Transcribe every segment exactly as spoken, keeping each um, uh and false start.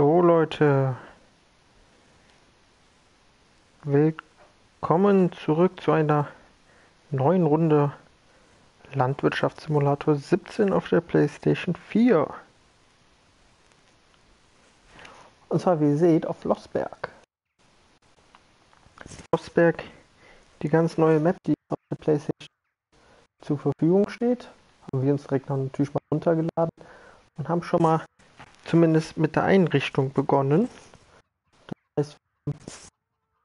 So Leute, willkommen zurück zu einer neuen Runde Landwirtschaftssimulator siebzehn auf der Playstation vier. Und zwar, wie ihr seht, auf Lossberg. Lossberg, die ganz neue Map, die auf der Playstation zur Verfügung steht, haben wir uns direkt natürlich mal runtergeladen und haben schon mal zumindest mit der Einrichtung begonnen. Das heißt,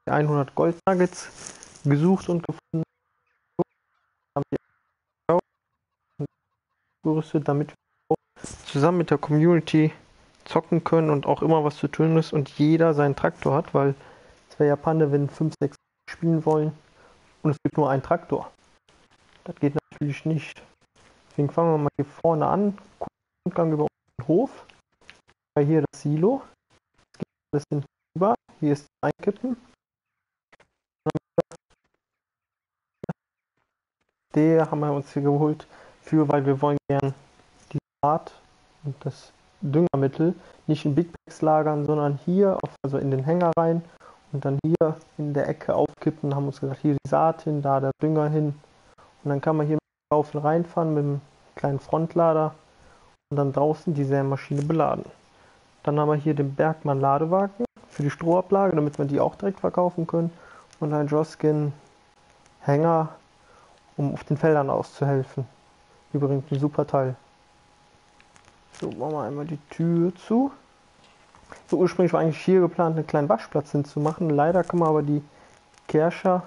wir haben hundert Gold Nuggets gesucht und gefunden, haben die gerüstet, damit wir zusammen mit der Community zocken können und auch immer was zu tun ist und jeder seinen Traktor hat, weil es wäre ja Panne, wenn fünf, sechs spielen wollen und es gibt nur einen Traktor. Das geht natürlich nicht. Deswegen fangen wir mal hier vorne an, Rundgang über unseren Hof. Hier das Silo, das geht alles hinüber, hier ist das Einkippen. Der haben wir uns hier geholt, für, weil wir wollen gern die Saat und das Düngermittel nicht in Big Bags lagern, sondern hier, auf, also in den Hänger rein und dann hier in der Ecke aufkippen. Haben uns gesagt, hier die Saat hin, da der Dünger hin. Und dann kann man hier mit dem Laufen reinfahren mit einem kleinen Frontlader und dann draußen die Sämaschine beladen. Dann haben wir hier den Bergmann Ladewagen für die Strohablage, damit wir die auch direkt verkaufen können. Und ein Joskin Hänger, um auf den Feldern auszuhelfen. Übrigens ein super Teil. So, machen wir einmal die Tür zu. So, ursprünglich war eigentlich hier geplant, einen kleinen Waschplatz hinzumachen. Leider kann man aber die Kärcher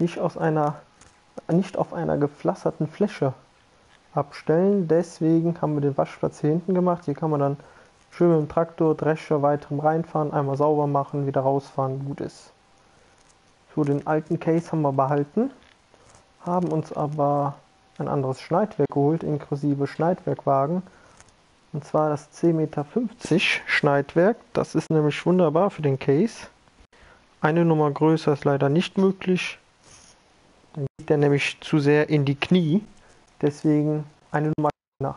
nicht aus einer, nicht auf einer gepflasterten Fläche abstellen. Deswegen haben wir den Waschplatz hier hinten gemacht. Hier kann man dann schön mit dem Traktor, Drescher, weiterem reinfahren, einmal sauber machen, wieder rausfahren, gut ist. So, den alten Case haben wir behalten, haben uns aber ein anderes Schneidwerk geholt, inklusive Schneidwerkwagen. Und zwar das zehn Komma fünfzig Meter Schneidwerk, das ist nämlich wunderbar für den Case. Eine Nummer größer ist leider nicht möglich, dann geht der nämlich zu sehr in die Knie, deswegen eine Nummer kleiner.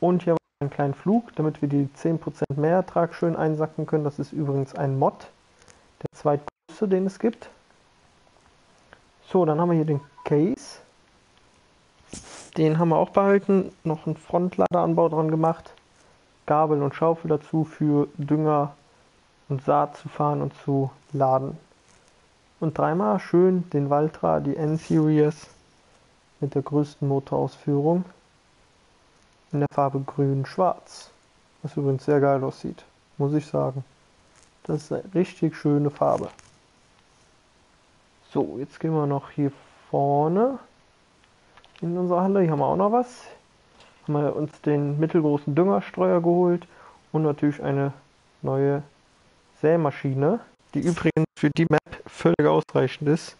Und hier einen kleinen Flug, damit wir die zehn Prozent mehr Ertrag schön einsacken können. Das ist übrigens ein Mod, der zweitgrößte, den es gibt. So, dann haben wir hier den Case. Den haben wir auch behalten, noch einen Frontladeranbau dran gemacht. Gabel und Schaufel dazu für Dünger und Saat zu fahren und zu laden. Und dreimal schön den Valtra, die N-Series mit der größten Motorausführung. In der Farbe grün-schwarz, was übrigens sehr geil aussieht, muss ich sagen. Das ist eine richtig schöne Farbe. So, jetzt gehen wir noch hier vorne in unsere Halle. Hier haben wir auch noch was. Haben wir uns den mittelgroßen Düngerstreuer geholt und natürlich eine neue Sämaschine, die übrigens für die Map völlig ausreichend ist.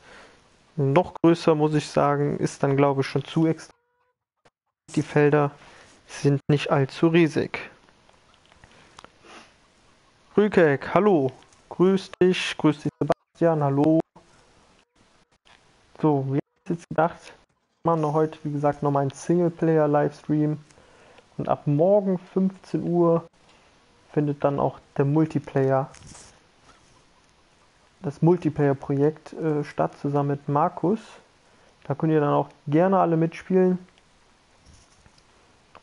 Noch größer, muss ich sagen, ist dann glaube ich schon zu extrem. Die Felder sind nicht allzu riesig. Rükeck, hallo. Grüß dich, grüß dich Sebastian, hallo. So, wir haben jetzt gedacht, wir machen heute, wie gesagt, nochmal einen Singleplayer-Livestream. Und ab morgen fünfzehn Uhr findet dann auch der Multiplayer, das Multiplayer-Projekt äh, statt, zusammen mit Markus. Da könnt ihr dann auch gerne alle mitspielen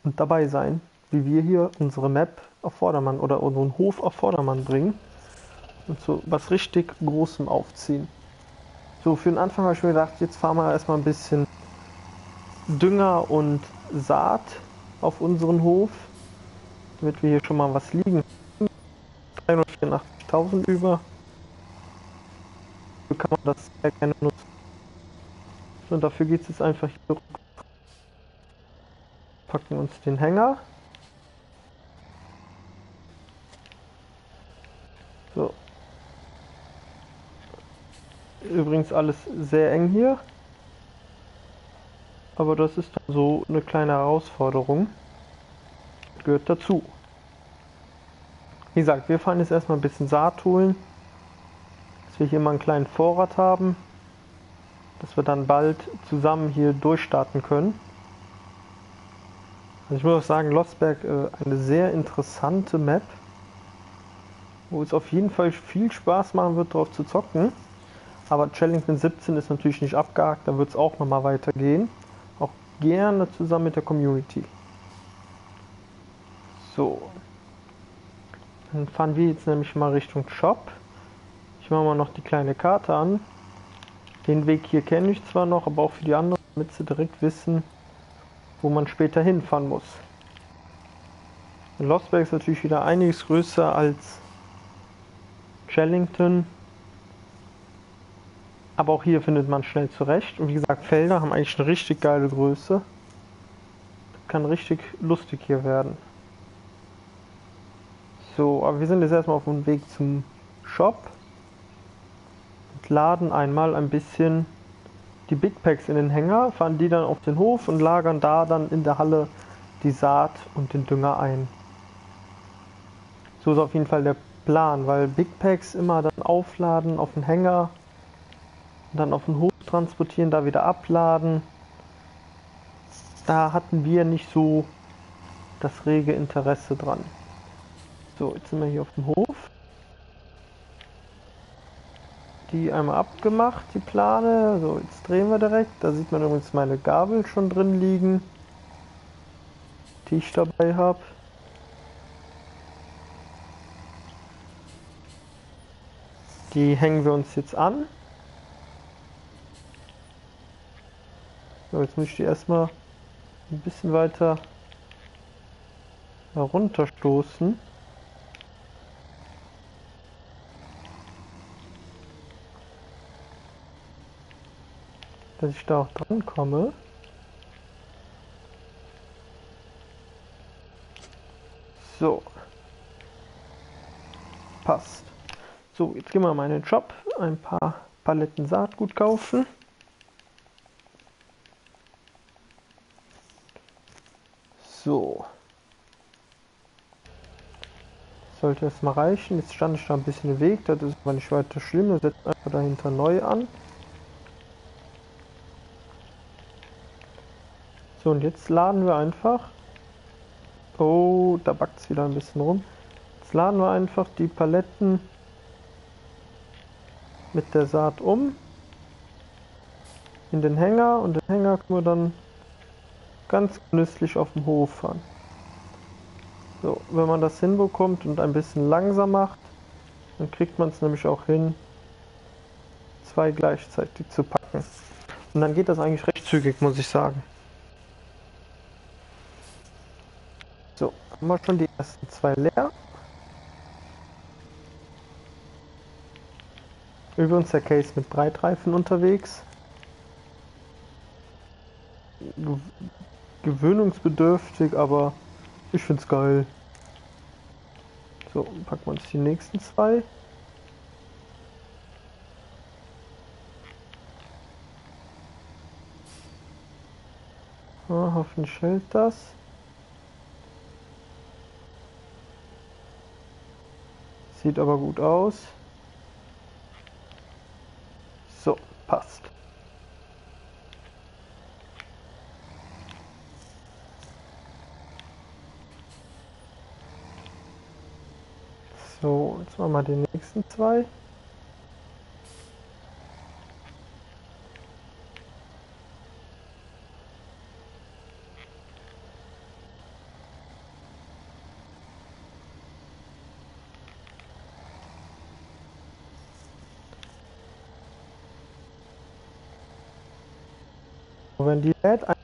und dabei sein, wie wir hier unsere Map auf Vordermann oder unseren Hof auf Vordermann bringen und so was richtig Großem aufziehen. So, für den Anfang habe ich mir gedacht, jetzt fahren wir erstmal ein bisschen Dünger und Saat auf unseren Hof, damit wir hier schon mal was liegen. dreihundertvierundachtzigtausend über. So kann man das sehr gerne nutzen. So, und dafür geht es jetzt einfach hier rüber. Packen uns den Hänger. So. Übrigens alles sehr eng hier. Aber das ist dann so eine kleine Herausforderung. Gehört dazu. Wie gesagt, wir fahren jetzt erstmal ein bisschen Saat holen. Dass wir hier mal einen kleinen Vorrat haben. Dass wir dann bald zusammen hier durchstarten können. Also ich muss auch sagen, Lossberg, äh, eine sehr interessante Map. wo es auf jeden Fall viel Spaß machen wird, drauf zu zocken. Aber Chellington siebzehn ist natürlich nicht abgehakt, da wird es auch nochmal weitergehen. Auch gerne zusammen mit der Community. So. Dann fahren wir jetzt nämlich mal Richtung Shop. Ich mache mal noch die kleine Karte an. Den Weg hier kenne ich zwar noch, aber auch für die anderen, damit sie direkt wissen, wo man später hinfahren muss. Lossberg ist natürlich wieder einiges größer als Chellington. Aber auch hier findet man schnell zurecht. Und wie gesagt, Felder haben eigentlich eine richtig geile Größe. Das kann richtig lustig hier werden. So, aber wir sind jetzt erstmal auf dem Weg zum Shop. Und laden einmal ein bisschen die Big Packs in den Hänger, fahren die dann auf den Hof und lagern da dann in der Halle die Saat und den Dünger ein. So ist auf jeden Fall der Plan, weil Big Packs immer dann aufladen auf den Hänger, dann auf den Hof transportieren, da wieder abladen. Da hatten wir nicht so das rege Interesse dran. So, jetzt sind wir hier auf dem Hof. Die einmal abgemacht, die Plane. So, jetzt drehen wir direkt. Da sieht man übrigens meine Gabel schon drin liegen, die ich dabei habe. Die hängen wir uns jetzt an. So, jetzt muss ich die erstmal ein bisschen weiter herunterstoßen. Dass ich da auch dran komme. So. Passt. So, jetzt gehen wir mal in den Shop. Ein paar Paletten Saatgut kaufen. So. Sollte das mal reichen. Jetzt stand ich da ein bisschen im Weg. Das ist aber nicht weiter schlimm. Wir setzen einfach dahinter neu an. So, und jetzt laden wir einfach, oh, da backt es wieder ein bisschen rum, jetzt laden wir einfach die Paletten mit der Saat um, in den Hänger, und den Hänger können wir dann ganz genüsslich auf dem Hof fahren. So, wenn man das hinbekommt und ein bisschen langsam macht, dann kriegt man es nämlich auch hin, zwei gleichzeitig zu packen. Und dann geht das eigentlich recht zügig, muss ich sagen. So, haben wir schon die ersten zwei leer. Übrigens der Case mit Breitreifen unterwegs. Gewöhnungsbedürftig, aber ich find's geil. So, packen wir uns die nächsten zwei. Ja, hoffentlich hält das. Sieht aber gut aus. So, passt. So, jetzt machen wir die nächsten zwei. Wenn die lädt, so,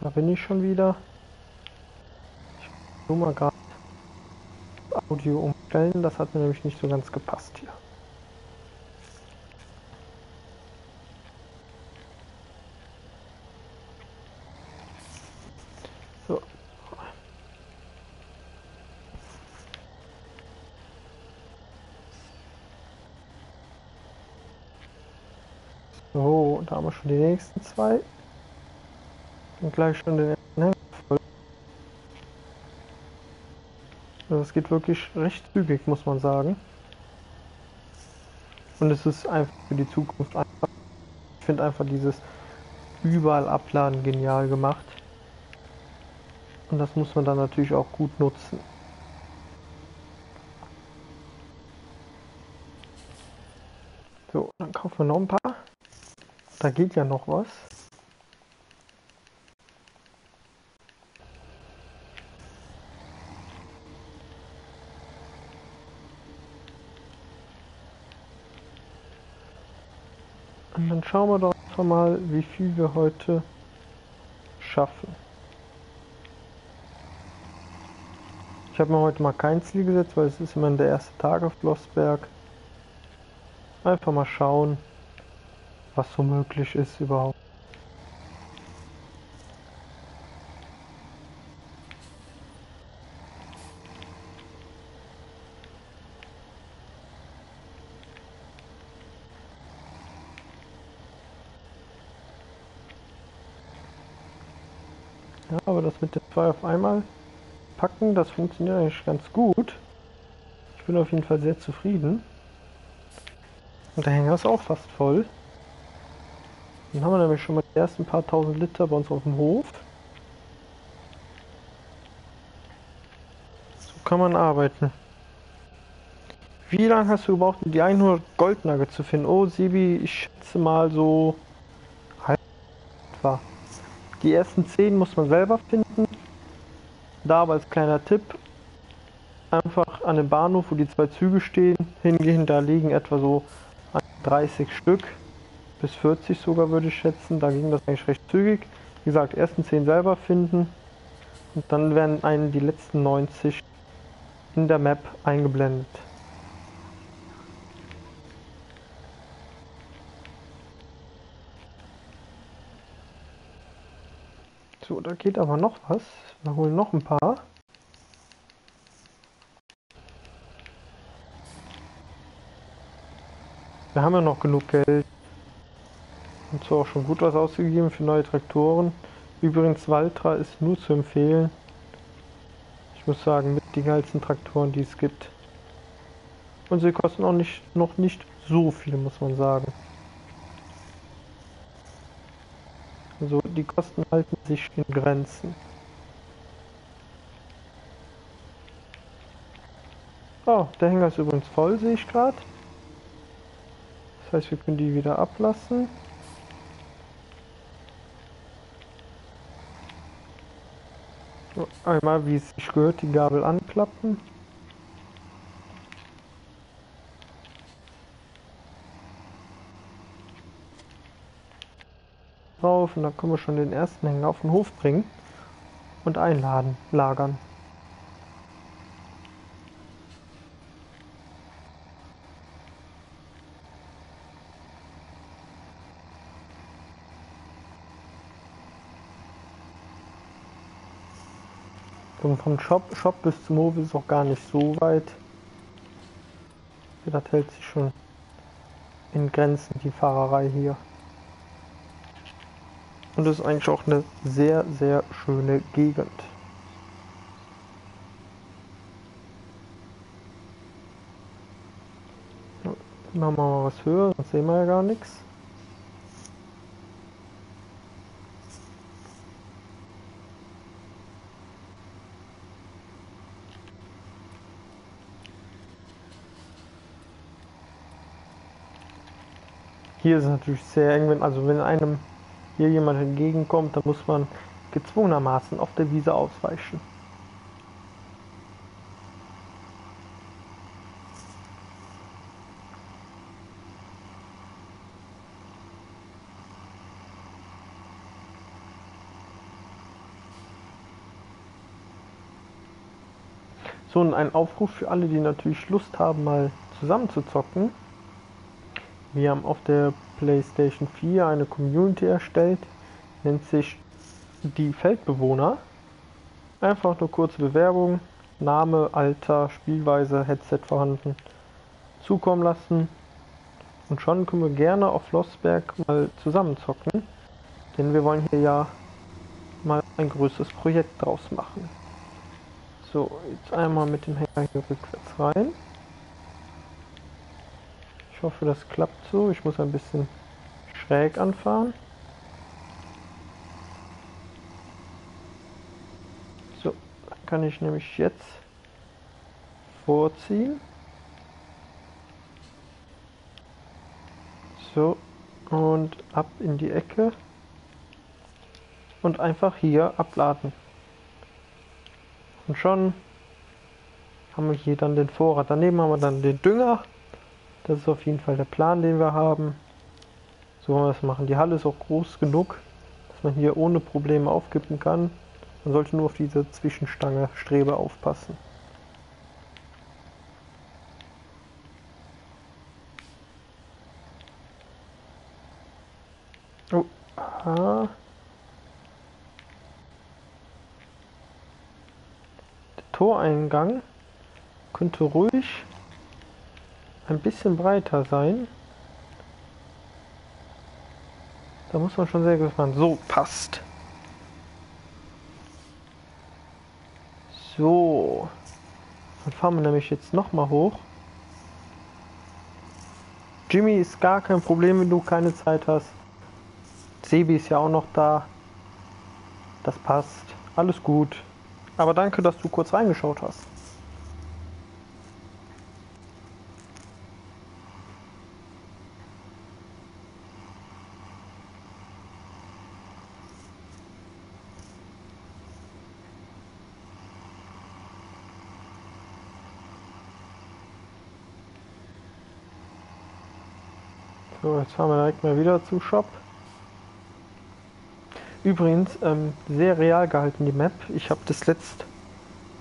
da bin ich schon wieder. Ich muss nur mal gerade das Audio umstellen, das hat mir nämlich nicht so ganz gepasst hier. So, da haben wir schon die nächsten zwei. Und gleich schon den ersten Hänger voll. Also es geht wirklich recht zügig, muss man sagen. und es ist einfach für die Zukunft einfach. Ich finde einfach dieses überall Abladen genial gemacht. Und das muss man dann natürlich auch gut nutzen. So, dann kaufen wir noch ein paar. Da geht ja noch was. Und dann schauen wir doch mal, wie viel wir heute schaffen. Ich habe mir heute mal kein Ziel gesetzt, weil es ist immer der erste Tag auf Lossberg. Einfach mal schauen, was so möglich ist überhaupt. Ja, aber das mit den zwei auf einmal packen, das funktioniert eigentlich ganz gut. Ich bin auf jeden Fall sehr zufrieden. Und der Hänger ist auch fast voll. Dann haben wir nämlich schon mal die ersten paar tausend Liter bei uns auf dem Hof. So kann man arbeiten. Wie lange hast du gebraucht, um die hundert Goldnuggets zu finden? Oh, Sebi, ich schätze mal so halb etwa. Die ersten zehn muss man selber finden. Da aber als kleiner Tipp, einfach an dem Bahnhof, wo die zwei Züge stehen, hingehen, da liegen etwa so dreißig Stück, bis vierzig sogar würde ich schätzen, da ging das eigentlich recht zügig. Wie gesagt, ersten zehn selber finden und dann werden einen die letzten neunzig in der Map eingeblendet. So, da geht aber noch was. Wir holen noch ein paar. Wir haben ja noch genug Geld. Und zwar auch schon gut was ausgegeben für neue Traktoren. Übrigens, Valtra ist nur zu empfehlen. Ich muss sagen, mit den geilsten Traktoren, die es gibt. Und sie kosten auch nicht, noch nicht so viel, muss man sagen. Also die Kosten halten sich in Grenzen. Oh, der Hänger ist übrigens voll, sehe ich gerade. Das heißt, wir können die wieder ablassen. So, einmal, wie es sich gehört, die Gabel anklappen. Und dann können wir schon den ersten Hänger auf den Hof bringen und einladen, lagern. Und vom Shop, Shop bis zum Hof ist auch gar nicht so weit. Das hält sich schon in Grenzen, die Fahrerei hier. Und das ist eigentlich auch eine sehr, sehr schöne Gegend. Machen wir mal was höher, sonst sehen wir ja gar nichts. Hier ist es natürlich sehr eng, wenn, also wenn einem hier jemand entgegenkommt, dann muss man gezwungenermaßen auf der Wiese ausweichen. So, und ein Aufruf für alle, die natürlich Lust haben, mal zusammen zu zocken. Wir haben auf der Playstation vier eine Community erstellt, nennt sich die Feldbewohner. Einfach nur kurze Bewerbung, Name, Alter, Spielweise, Headset vorhanden, zukommen lassen. Und schon können wir gerne auf Lossberg mal zusammen zocken, denn wir wollen hier ja mal ein größeres Projekt draus machen. So, jetzt einmal mit dem Hänger hier rückwärts rein. Ich hoffe, das klappt so. Ich muss ein bisschen schräg anfahren. So, kann ich nämlich jetzt vorziehen. So, und ab in die Ecke. Und einfach hier abladen. Und schon haben wir hier dann den Vorrat. Daneben haben wir dann den Dünger. Das ist auf jeden Fall der Plan, den wir haben. So wollen wir das machen. Die Halle ist auch groß genug, dass man hier ohne Probleme aufkippen kann. Man sollte nur auf diese Zwischenstange Strebe aufpassen. Oh, aha. Toreingang könnte ruhig ein bisschen breiter sein. Da muss man schon sehr gespannt sein. So, passt. So. Dann fahren wir nämlich jetzt nochmal hoch. Jimmy ist gar kein Problem, wenn du keine Zeit hast. Sebi ist ja auch noch da. Das passt. Alles gut. Aber danke, dass du kurz reingeschaut hast. So, jetzt fahren wir direkt mal wieder zu Shop. Übrigens, ähm, sehr real gehalten die Map. Ich habe das letzt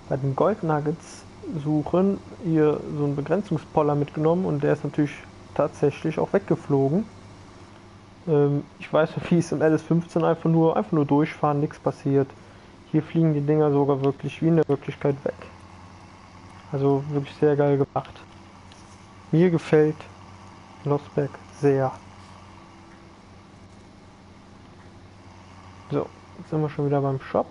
bei den Gold Nuggets suchen hier so einen Begrenzungspoller mitgenommen und der ist natürlich tatsächlich auch weggeflogen. Ähm, ich weiß nicht, wie es im L S fünfzehn einfach nur, einfach nur durchfahren, nichts passiert. Hier fliegen die Dinger sogar wirklich wie in der Wirklichkeit weg. Also wirklich sehr geil gemacht. Mir gefällt Lossberg sehr. So, jetzt sind wir schon wieder beim Shop.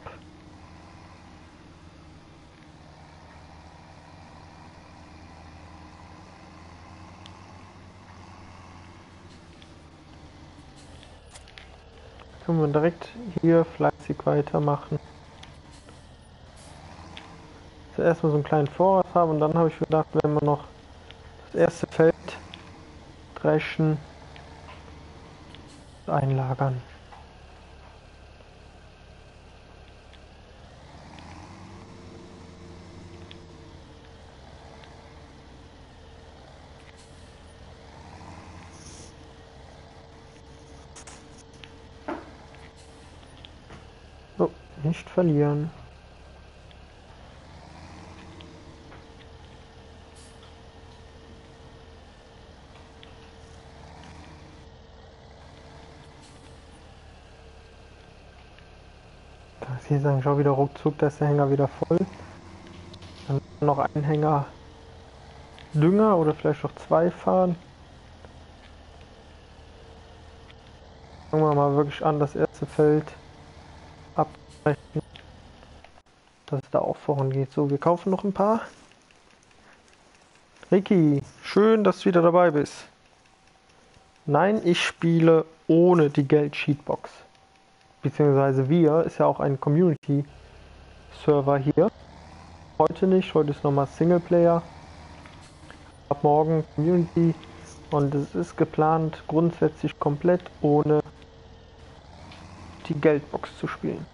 Können wir direkt hier fleißig weitermachen. Zuerst mal so einen kleinen Vorrat haben und dann habe ich gedacht, wenn wir noch das erste Feld dreschen und einlagern. Nicht verlieren. Kann ich hier sagen, schau wieder ruckzuck, da ist der Hänger wieder voll. Dann noch einen Hänger Dünger oder vielleicht noch zwei fahren. Fangen wir mal wirklich an, das erste Feld ab. Dass es da auch voran geht. So, wir kaufen noch ein paar. Ricky, schön, dass du wieder dabei bist. Nein, ich spiele ohne die Geld-Sheetbox. Beziehungsweise wir, ist ja auch ein Community-Server hier. Heute nicht, heute ist nochmal Singleplayer. Ab morgen Community. Und es ist geplant, grundsätzlich komplett ohne die Geldbox zu spielen.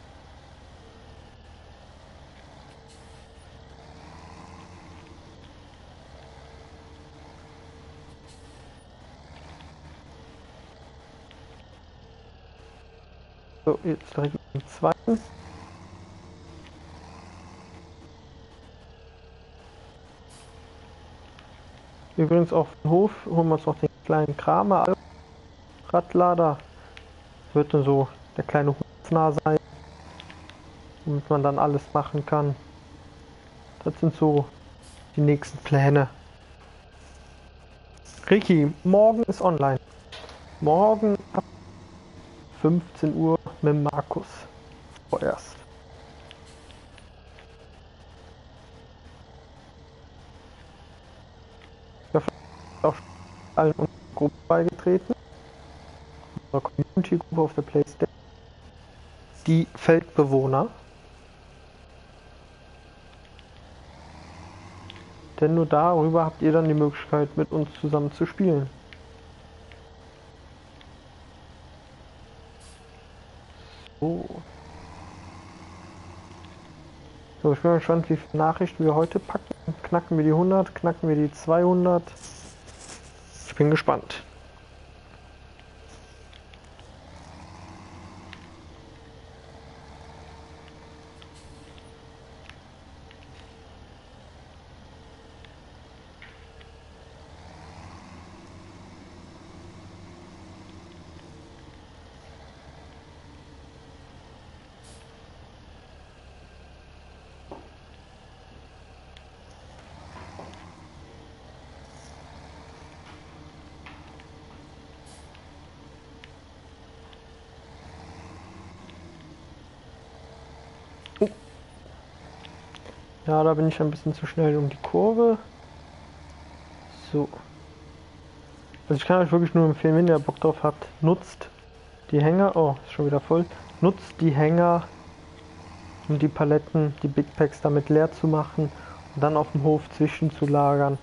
So, jetzt direkt mit dem zweiten. Übrigens auf dem Hof holen wir uns noch den kleinen Kramer Radlader. Wird dann so der kleine Hofnah sein, womit man dann alles machen kann. Das sind so die nächsten Pläne. Ricky, morgen ist online. Morgen ab fünfzehn Uhr mit Markus. Vorerst. Ja, vielleicht auch allen unserer Gruppe beigetreten, unserer Community-Gruppe auf der Playstation, die Feldbewohner. Denn nur darüber habt ihr dann die Möglichkeit, mit uns zusammen zu spielen. So. So, ich bin gespannt, wie viele Nachrichten wir heute packen. Knacken wir die hundert, knacken wir die zweihundert. Ich bin gespannt. Ja, da bin ich ein bisschen zu schnell um die Kurve. So. Also ich kann euch wirklich nur empfehlen, wenn ihr Bock drauf habt, nutzt die Hänger. Oh, ist schon wieder voll. Nutzt die Hänger, um die Paletten, die Big Packs damit leer zu machen und dann auf dem Hof zwischenzulagern.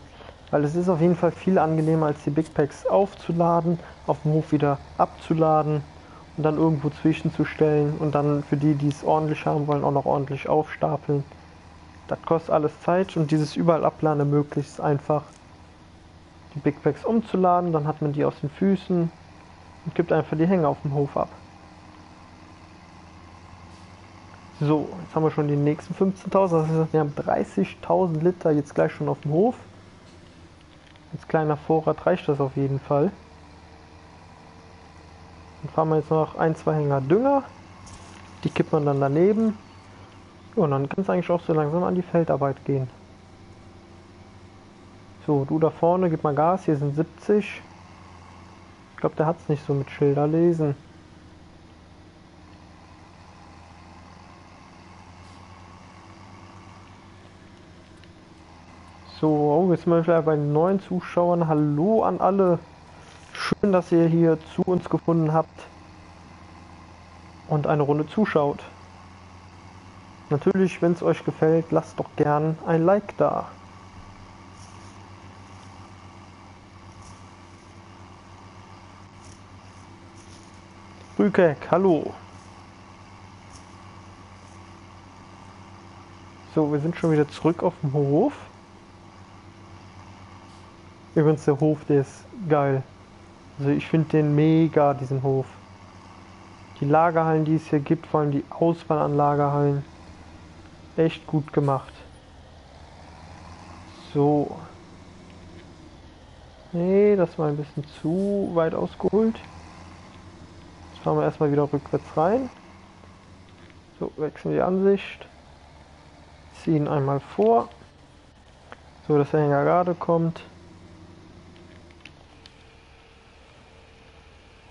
Weil es ist auf jeden Fall viel angenehmer, als die Big Packs aufzuladen, auf dem Hof wieder abzuladen und dann irgendwo zwischenzustellen und dann für die, die es ordentlich haben wollen, auch noch ordentlich aufstapeln. Das kostet alles Zeit und dieses überall abladen ermöglicht es einfach, die Big Packs umzuladen, dann hat man die aus den Füßen und gibt einfach die Hänger auf dem Hof ab. So, jetzt haben wir schon die nächsten fünfzehntausend, das heißt, wir haben dreißigtausend Liter jetzt gleich schon auf dem Hof. Als kleiner Vorrat reicht das auf jeden Fall. Dann fahren wir jetzt noch ein, zwei Hänger Dünger, die kippt man dann daneben. Und dann kann es eigentlich auch so langsam an die Feldarbeit gehen. So, du da vorne, gib mal Gas, hier sind siebzig. Ich glaube, der hat es nicht so mit Schilder lesen. So, oh, jetzt sind wir vielleicht bei den neuen Zuschauern. Hallo an alle. Schön, dass ihr hier zu uns gefunden habt und eine Runde zuschaut. Natürlich, wenn es euch gefällt, lasst doch gern ein Like da. Rükeck, hallo. So, wir sind schon wieder zurück auf dem Hof. Übrigens, der Hof, der ist geil. Also ich finde den mega, diesen Hof. Die Lagerhallen, die es hier gibt, vor allem die Auswahl an Lagerhallen. Echt gut gemacht. So. Nee, das war ein bisschen zu weit ausgeholt. Jetzt fahren wir erstmal wieder rückwärts rein. So, wechseln die Ansicht. Ziehen einmal vor. So, dass der Hänger gerade kommt.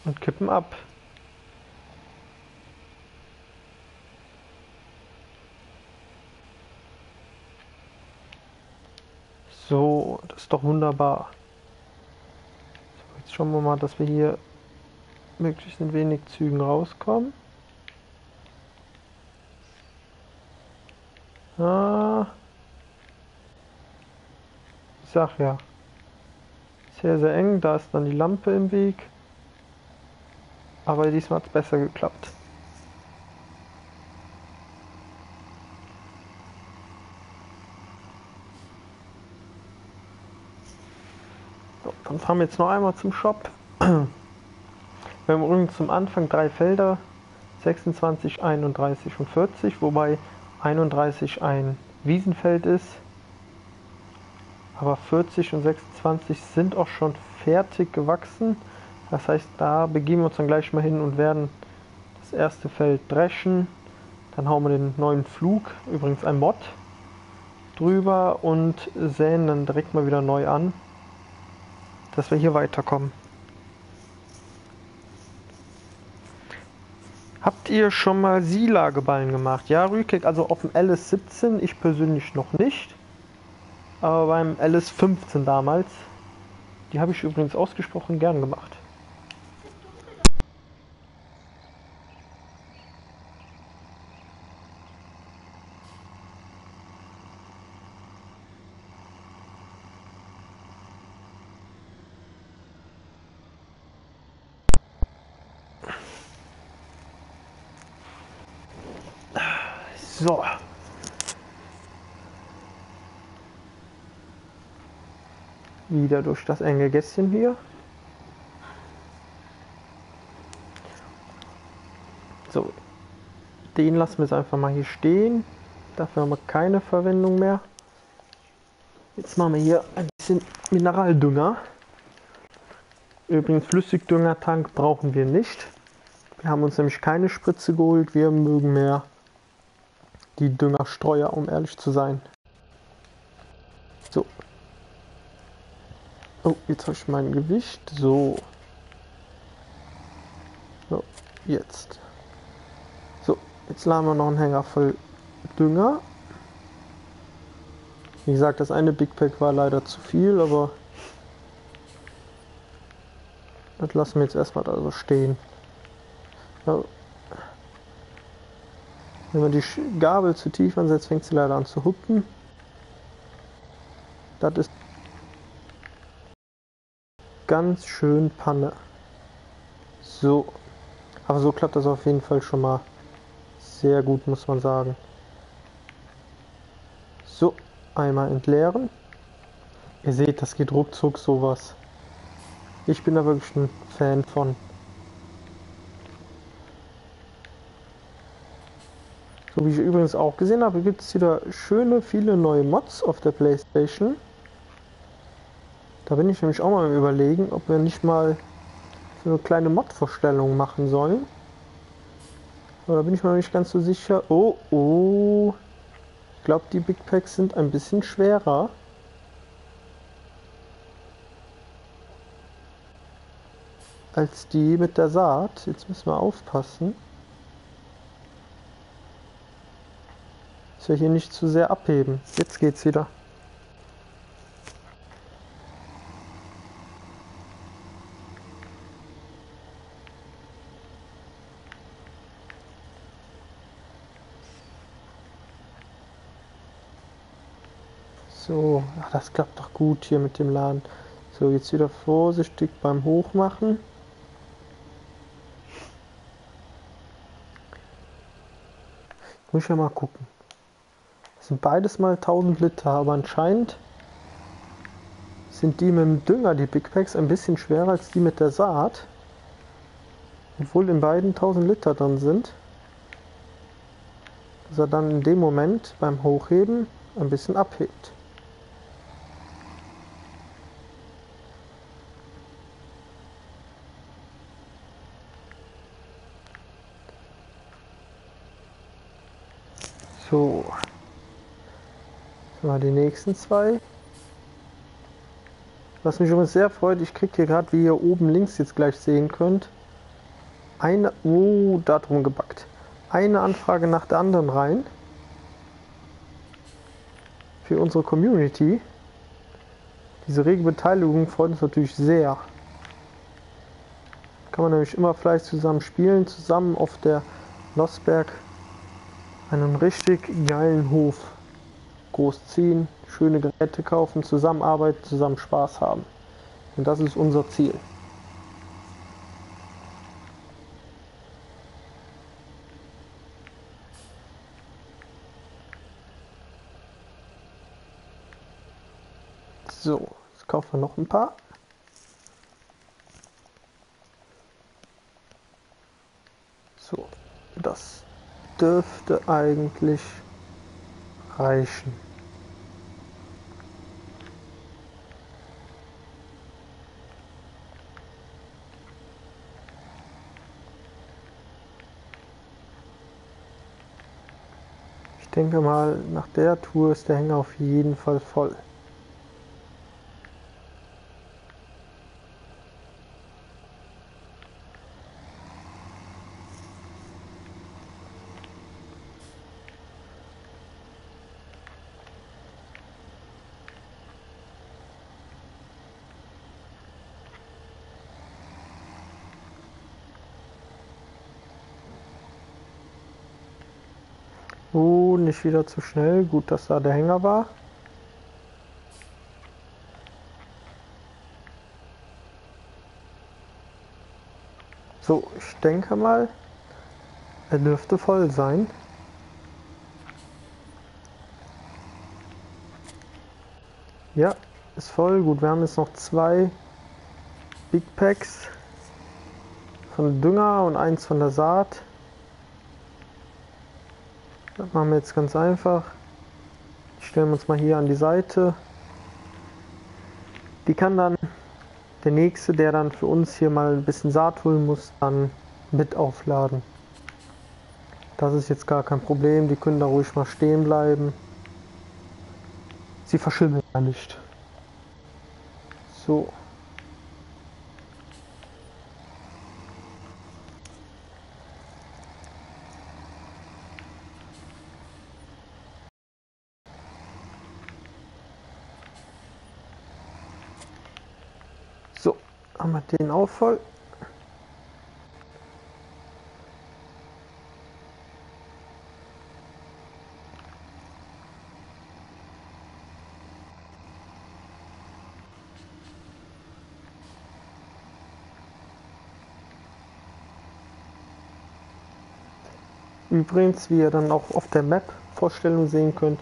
Und kippen ab. So, das ist doch wunderbar. So, jetzt schauen wir mal, dass wir hier möglichst in wenig Zügen rauskommen. Ah. Ich sag ja. Sehr, sehr eng. Da ist dann die Lampe im Weg. Aber diesmal hat es besser geklappt. Dann fahren wir jetzt noch einmal zum Shop. Wir haben übrigens zum Anfang drei Felder, sechsundzwanzig, einunddreißig und vierzig, wobei einunddreißig ein Wiesenfeld ist. Aber vierzig und sechsundzwanzig sind auch schon fertig gewachsen. Das heißt, da begeben wir uns dann gleich mal hin und werden das erste Feld dreschen. Dann hauen wir den neuen Flug, übrigens ein Mod, drüber und säen dann direkt mal wieder neu an, dass wir hier weiterkommen. Habt ihr schon mal Silageballen gemacht? Ja, Rükeck, also auf dem L S siebzehn, ich persönlich noch nicht, aber beim L S fünfzehn damals, Die habe ich übrigens ausgesprochen gern gemacht. So. Wieder durch das enge Gässchen hier. So. Den lassen wir jetzt einfach mal hier stehen. Dafür haben wir keine Verwendung mehr. Jetzt machen wir hier ein bisschen Mineraldünger. Übrigens, Flüssigdüngertank brauchen wir nicht. Wir haben uns nämlich keine Spritze geholt. Wir mögen mehr die Düngerstreuer, um ehrlich zu sein. So. Oh, jetzt habe ich mein Gewicht. So. So, jetzt. So, jetzt laden wir noch einen Hänger voll Dünger. Wie gesagt, das eine Big Pack war leider zu viel, aber das lassen wir jetzt erstmal da so stehen. Ja. Wenn man die Gabel zu tief ansetzt, fängt sie leider an zu hupen. Das ist ganz schön Panne. So. Aber so klappt das auf jeden Fall schon mal sehr gut, muss man sagen. So, einmal entleeren. Ihr seht, das geht ruckzuck sowas. Ich bin da wirklich ein Fan von. So wie ich übrigens auch gesehen habe, gibt es wieder schöne, viele neue Mods auf der Playstation. Da bin ich nämlich auch mal im Überlegen, ob wir nicht mal so eine kleine Mod-Vorstellung machen sollen. Aber da bin ich mir noch nicht ganz so sicher. Oh, oh. Ich glaube, die Big Packs sind ein bisschen schwerer. Als die mit der Saat. Jetzt müssen wir aufpassen, hier nicht zu sehr abheben. Jetzt geht's wieder. So, ach, das klappt doch gut hier mit dem Laden. So, jetzt wieder vorsichtig beim Hochmachen. Ich muss ja mal gucken. Sind beides mal tausend Liter, aber anscheinend sind die mit dem Dünger, die Big Packs, ein bisschen schwerer als die mit der Saat, obwohl in beiden tausend Liter drin sind, dass er dann in dem Moment beim Hochheben ein bisschen abhebt. So. Mal die nächsten zwei. Was mich übrigens sehr freut, ich kriege hier gerade, wie ihr oben links jetzt gleich sehen könnt, eine, oh, da drum gebackt, eine Anfrage nach der anderen rein für unsere Community. Diese rege Beteiligung freut uns natürlich sehr. Kann man nämlich immer fleißig zusammen spielen, zusammen auf der Lossberg einen richtig geilen Hof großziehen, schöne Geräte kaufen, zusammenarbeiten, zusammen Spaß haben. Und das ist unser Ziel. So, jetzt kaufen wir noch ein paar. So, das dürfte eigentlich reichen. Ich denke mal, nach der Tour ist der Hänger auf jeden Fall voll. Oh, nicht wieder zu schnell. Gut, dass da der Hänger war. So, ich denke mal, er dürfte voll sein. Ja, ist voll. Gut, wir haben jetzt noch zwei Big Packs von Dünger und eins von der Saat. Das machen wir jetzt ganz einfach. Stellen wir uns mal hier an die Seite. Die kann dann der nächste, der dann für uns hier mal ein bisschen Saat holen muss, dann mit aufladen. Das ist jetzt gar kein Problem, die können da ruhig mal stehen bleiben. Sie verschimmeln ja nicht. So. So, haben wir den auch voll. Übrigens, wie ihr dann auch auf der Map-Vorstellung sehen könnt,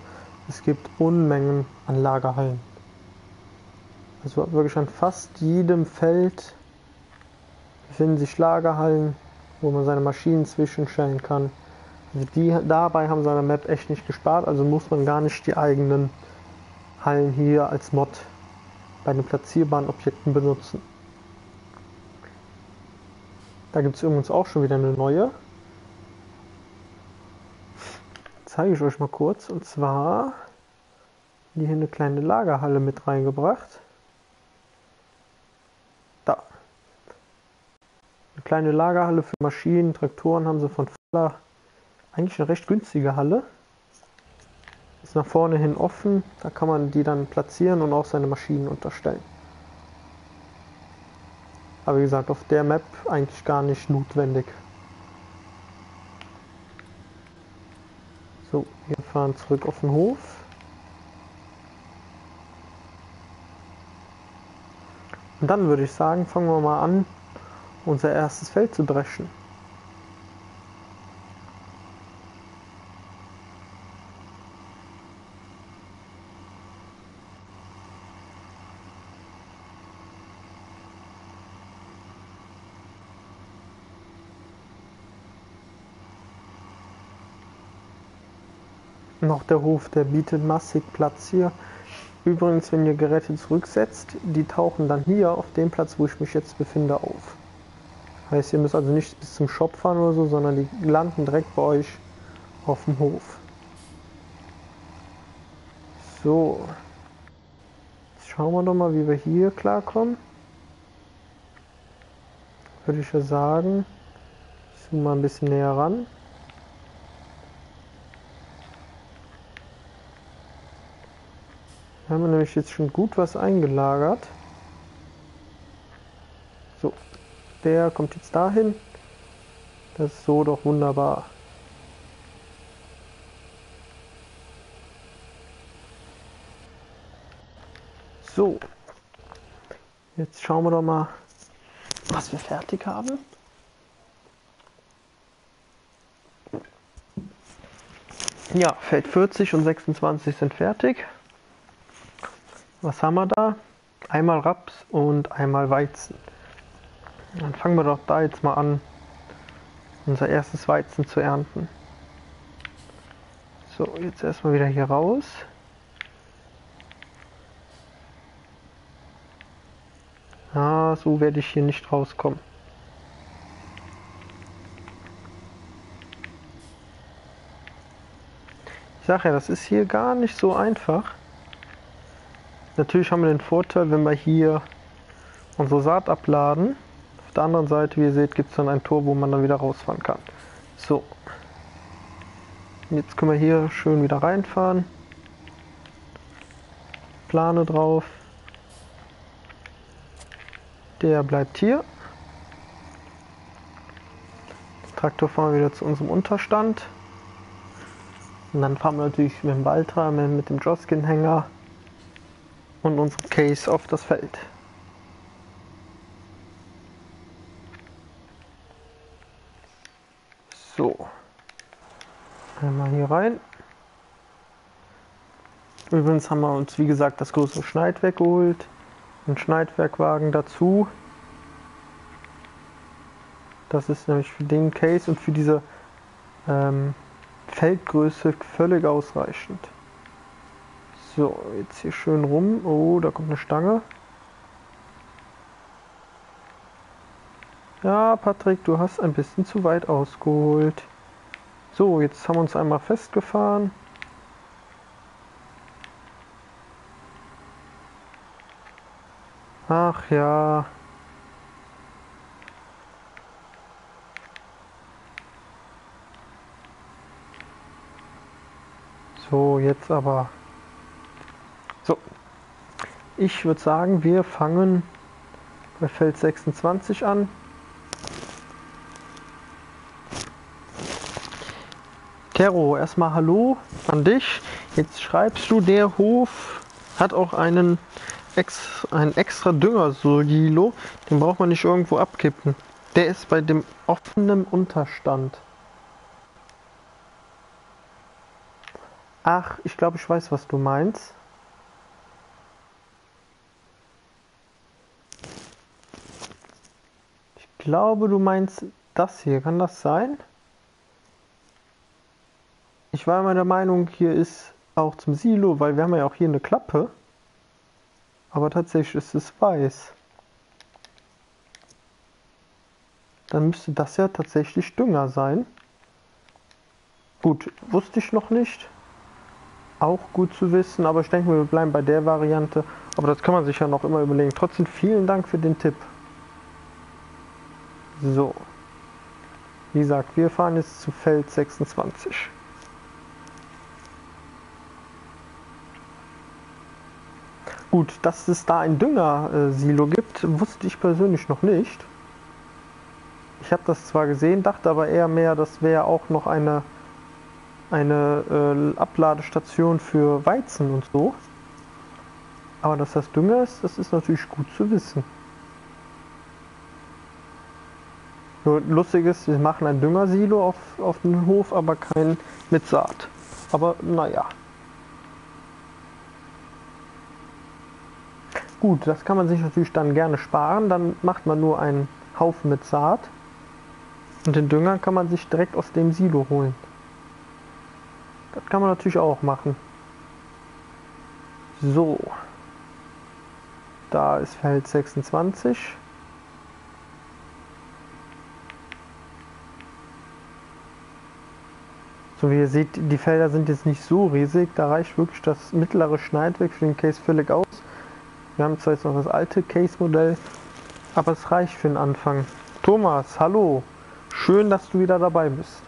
es gibt Unmengen an Lagerhallen. Also wirklich an fast jedem Feld befinden sich Lagerhallen, wo man seine Maschinen zwischenstellen kann. Also die dabei haben sie an der Map echt nicht gespart, also muss man gar nicht die eigenen Hallen hier als Mod bei den platzierbaren Objekten benutzen. Da gibt es übrigens auch schon wieder eine neue. Zeige ich euch mal kurz, und zwar hier eine kleine Lagerhalle mit reingebracht. Da. Eine kleine Lagerhalle für Maschinen, Traktoren haben sie von Voller. Eigentlich eine recht günstige Halle. Ist nach vorne hin offen, da kann man die dann platzieren und auch seine Maschinen unterstellen. Aber wie gesagt, auf der Map eigentlich gar nicht notwendig. So, wir fahren zurück auf den Hof. Und dann würde ich sagen, fangen wir mal an, unser erstes Feld zu dreschen. Noch der Hof, der bietet massig Platz hier. Übrigens, wenn ihr Geräte zurücksetzt, die tauchen dann hier auf dem Platz, wo ich mich jetzt befinde, auf. Heißt, ihr müsst also nicht bis zum Shop fahren oder so, sondern die landen direkt bei euch auf dem Hof. So. Jetzt schauen wir doch mal, wie wir hier klarkommen. Würde ich ja sagen, ich zoome mal ein bisschen näher ran. Da haben wir nämlich jetzt schon gut was eingelagert. So, der kommt jetzt dahin. Das ist so doch wunderbar. So, jetzt schauen wir doch mal, was wir fertig haben. Ja, Feld vierzig und sechsundzwanzig sind fertig. Was haben wir da? Einmal Raps und einmal Weizen. Dann fangen wir doch da jetzt mal an, unser erstes Weizen zu ernten. So, jetzt erstmal wieder hier raus. Ah, so werde ich hier nicht rauskommen. Ich sage ja, das ist hier gar nicht so einfach. Natürlich haben wir den Vorteil, wenn wir hier unsere Saat abladen. Auf der anderen Seite, wie ihr seht, gibt es dann ein Tor, wo man dann wieder rausfahren kann. So. Und jetzt können wir hier schön wieder reinfahren. Plane drauf. Der bleibt hier. Den Traktor fahren wir wieder zu unserem Unterstand. Und dann fahren wir natürlich mit dem Valtra, mit dem Joskin-Hänger und unserem Case auf das Feld. So. Einmal hier rein. Übrigens haben wir uns, wie gesagt, das größere Schneidwerk geholt. Einen Schneidwerkwagen dazu. Das ist nämlich für den Case und für diese ähm, Feldgröße völlig ausreichend. So, jetzt hier schön rum. Oh, da kommt eine Stange. Ja, Patrick, du hast ein bisschen zu weit ausgeholt. So, jetzt haben wir uns einmal festgefahren. Ach ja. So, jetzt aber. So. Ich würde sagen, wir fangen bei Feld sechsundzwanzig an. Tero, erstmal Hallo an dich. Jetzt schreibst du, der Hof hat auch einen Ex, ein extra Dünger, so Silo, den braucht man nicht irgendwo abkippen. Der ist bei dem offenen Unterstand. Ach, ich glaube, ich weiß, was du meinst. Ich glaube, du meinst das hier. Kann das sein? Ich war immer der Meinung, hier ist auch zum Silo, weil wir haben ja auch hier eine Klappe. Aber tatsächlich ist es weiß. Dann müsste das ja tatsächlich Dünger sein. Gut, wusste ich noch nicht. Auch gut zu wissen, aber ich denke, wir bleiben bei der Variante. Aber das kann man sich ja noch immer überlegen. Trotzdem vielen Dank für den Tipp. So. Wie gesagt, wir fahren jetzt zu Feld sechsundzwanzig. Gut, dass es da ein Düngersilo gibt, wusste ich persönlich noch nicht. Ich habe das zwar gesehen, dachte aber eher mehr, das wäre auch noch eine, eine äh, Abladestation für Weizen und so. Aber dass das Dünger ist, das ist natürlich gut zu wissen. Nur lustig ist, wir machen ein Düngersilo auf, auf dem Hof, aber kein mit Saat. Aber naja. Gut, das kann man sich natürlich dann gerne sparen, dann macht man nur einen Haufen mit Saat und den Dünger kann man sich direkt aus dem Silo holen. Das kann man natürlich auch machen. So, da ist Feld sechsundzwanzig. So, wie ihr seht, die Felder sind jetzt nicht so riesig, da reicht wirklich das mittlere Schneidwerk für den Case völlig aus. Wir haben zwar jetzt noch das alte Case-Modell, aber es reicht für den Anfang. Thomas, hallo. Schön, dass du wieder dabei bist.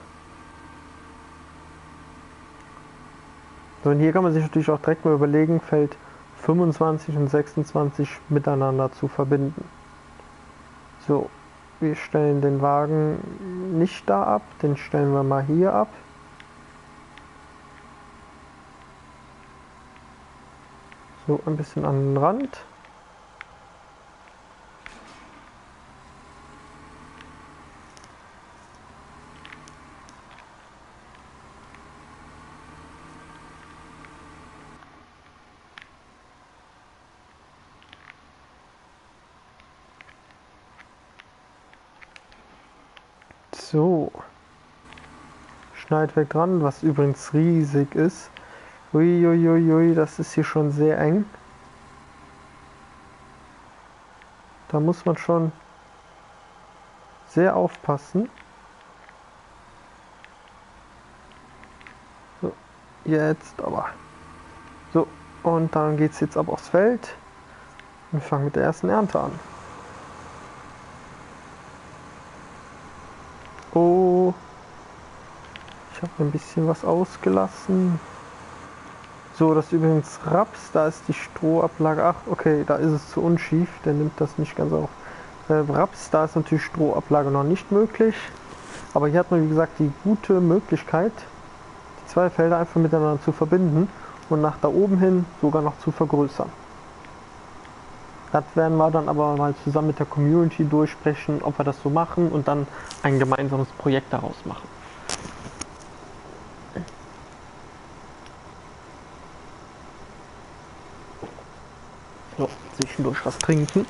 So, und hier kann man sich natürlich auch direkt mal überlegen, Feld fünfundzwanzig und sechsundzwanzig miteinander zu verbinden. So, wir stellen den Wagen nicht da ab, den stellen wir mal hier ab. So, ein bisschen an den Rand. So. Schneidwerk dran, was übrigens riesig ist. Uiuiuiui, ui, ui, das ist hier schon sehr eng. Da muss man schon sehr aufpassen. So, jetzt aber. So, und dann geht es jetzt ab aufs Feld. Wir fangen mit der ersten Ernte an. Oh, ich habe ein bisschen was ausgelassen. So, das ist übrigens Raps, da ist die Strohablage, ach, okay, da ist es zu unschief, der nimmt das nicht ganz auf. Äh, Raps, da ist natürlich Strohablage noch nicht möglich, aber hier hat man, wie gesagt, die gute Möglichkeit, zwei Felder einfach miteinander zu verbinden und nach da oben hin sogar noch zu vergrößern. Das werden wir dann aber mal zusammen mit der Community durchsprechen, ob wir das so machen und dann ein gemeinsames Projekt daraus machen. So, zwischendurch was trinken.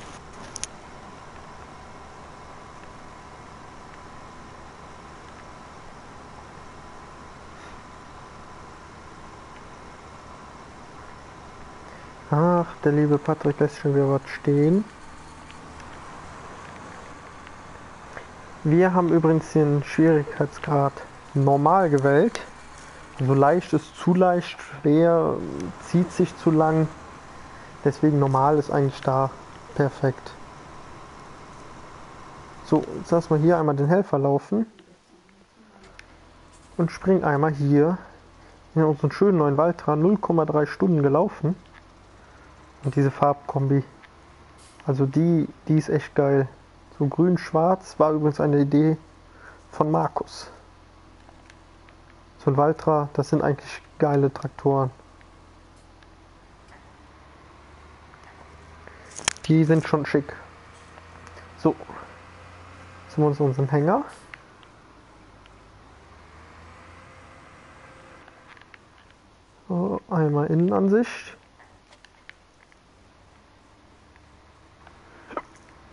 Ach, der liebe Patrick lässt schon wieder was stehen. Wir haben übrigens den Schwierigkeitsgrad normal gewählt. So leicht ist zu leicht, schwer zieht sich zu lang. Deswegen normal ist eigentlich da perfekt. So, jetzt lassen wir hier einmal den Helfer laufen. Und springen einmal hier in unseren schönen neuen Valtra, null Komma drei Stunden gelaufen. Und diese Farbkombi, also die, die ist echt geil. So grün-schwarz war übrigens eine Idee von Markus. So ein Valtra, das sind eigentlich geile Traktoren. Die sind schon schick. So, jetzt haben wir uns unseren Hänger. So, einmal Innenansicht.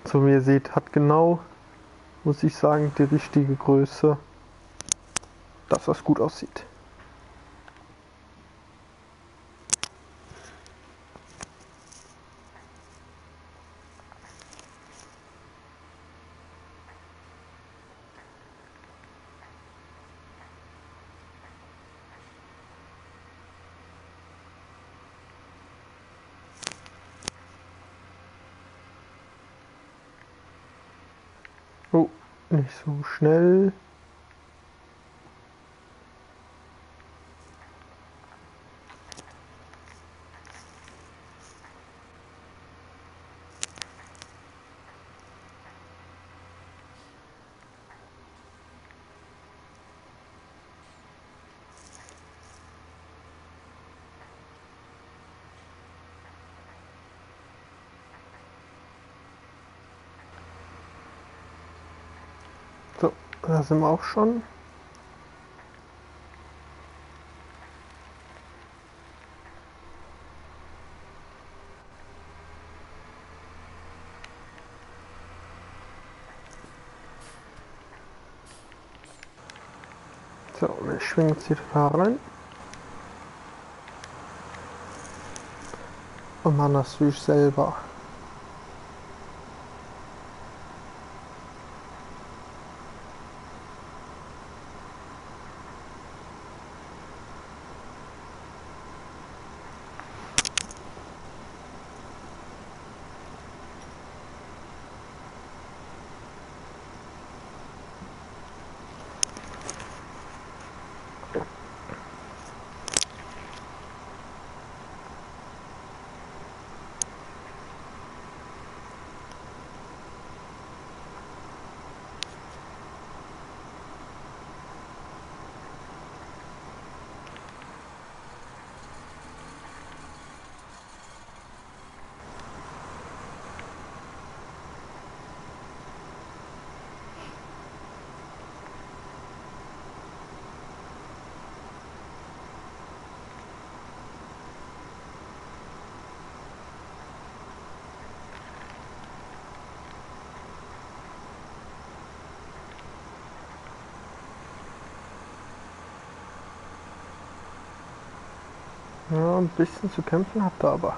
So, wie ihr seht, hat genau, muss ich sagen, die richtige Größe, dass das gut aussieht. Oh, nicht so schnell. Da sind wir auch schon. So, wir schwingen sie da rein. Und machen das durch selber. Ja, ein bisschen zu kämpfen habt ihr aber.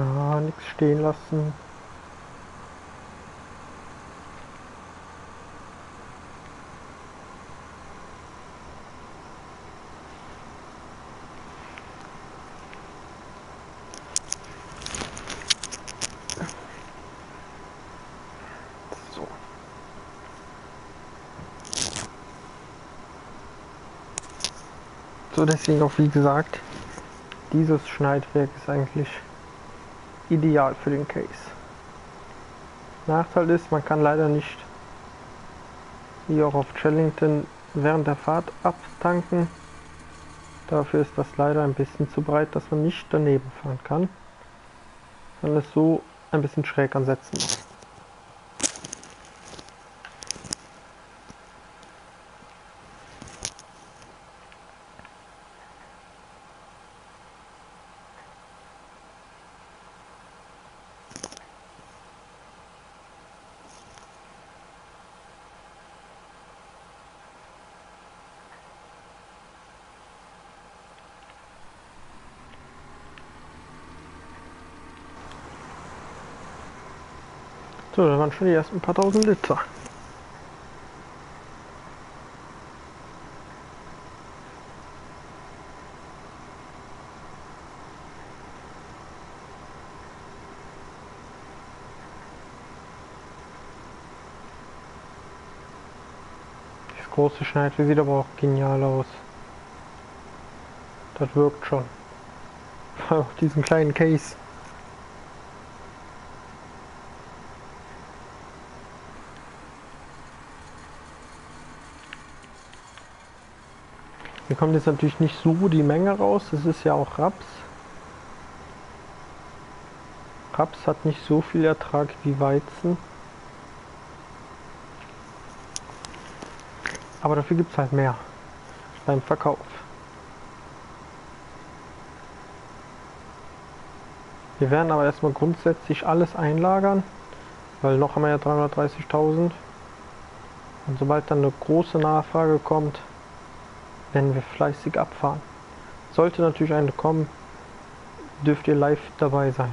Ah, nichts stehen lassen. So, deswegen auch, wie gesagt, dieses Schneidwerk ist eigentlich ideal für den Case. Nachteil ist, man kann leider nicht, wie auch auf Chellington, während der Fahrt abtanken. Dafür ist das leider ein bisschen zu breit, dass man nicht daneben fahren kann, sondern es so ein bisschen schräg ansetzen muss. So, da waren schon die ersten paar tausend Liter. Das große Schneidwerk sieht aber auch genial aus. Das wirkt schon. Auch diesen kleinen Case. Hier kommt jetzt natürlich nicht so die Menge raus, das ist ja auch Raps. Raps hat nicht so viel Ertrag wie Weizen. Aber dafür gibt es halt mehr beim Verkauf. Wir werden aber erstmal grundsätzlich alles einlagern, weil noch haben wir ja dreihundertdreißigtausend. Und sobald dann eine große Nachfrage kommt, wenn wir fleißig abfahren. Sollte natürlich eine kommen, dürft ihr live dabei sein.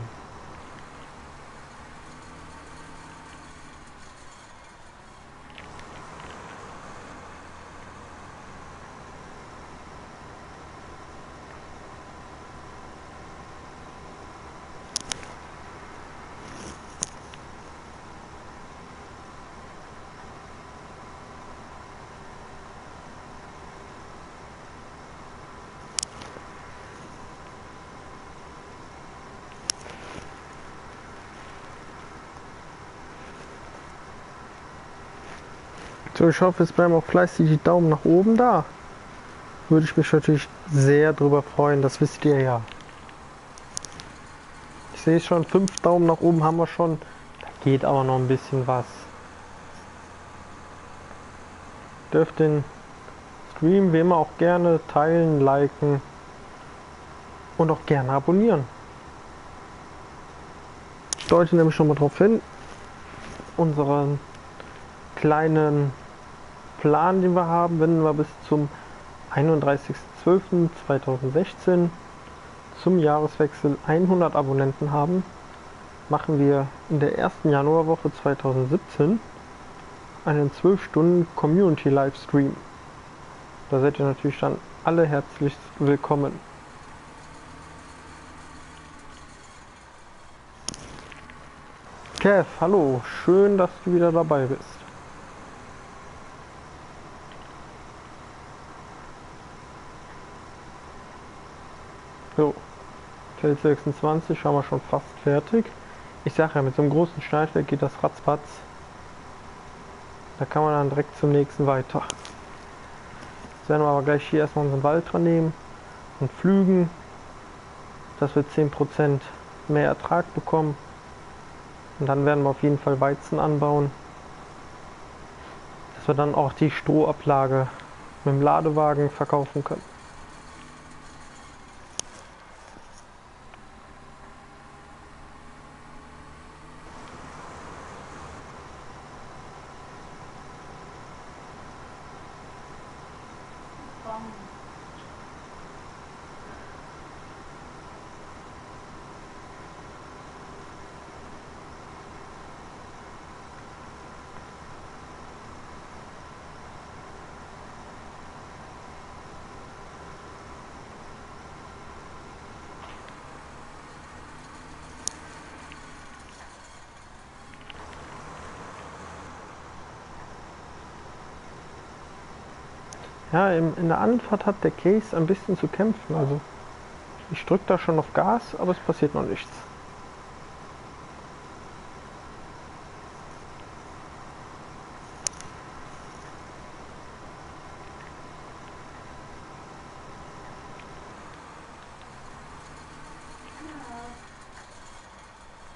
So, ich hoffe, es bleiben auch fleißig die Daumen nach oben da. Würde ich mich natürlich sehr drüber freuen, das wisst ihr ja. Ich sehe schon, fünf Daumen nach oben haben wir schon. Da geht aber noch ein bisschen was. Dürft den Stream wie immer auch gerne teilen, liken und auch gerne abonnieren. Ich deute nämlich schon mal drauf hin, unseren kleinen Plan, den wir haben, wenn wir bis zum einunddreißigsten zwölften zweitausendsechzehn zum Jahreswechsel hundert Abonnenten haben, machen wir in der ersten Januarwoche zweitausendsiebzehn einen zwölf Stunden Community Livestream. Da seid ihr natürlich dann alle herzlich willkommen. Kev, hallo, schön, dass du wieder dabei bist. So, Feld sechsundzwanzig haben wir schon fast fertig. Ich sage ja, mit so einem großen Schneidwerk geht das ratzpatz. Da kann man dann direkt zum nächsten weiter. Jetzt werden wir aber gleich hier erstmal unseren Valtra nehmen und pflügen, dass wir zehn Prozent mehr Ertrag bekommen. Und dann werden wir auf jeden Fall Weizen anbauen, dass wir dann auch die Strohablage mit dem Ladewagen verkaufen können. Ja, in der Anfahrt hat der Case ein bisschen zu kämpfen. Also ich drücke da schon auf Gas, aber es passiert noch nichts.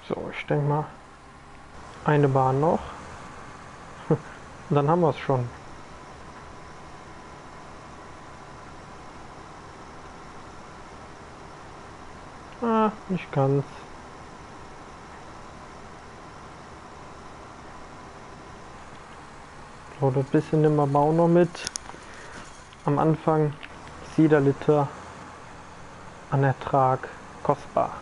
So, ich denke mal, eine Bahn noch. Und dann haben wir es schon. Ah, nicht ganz. So, das bisschen nehmen wir Bau noch mit. Am Anfang ist jeder Liter an Ertrag kostbar.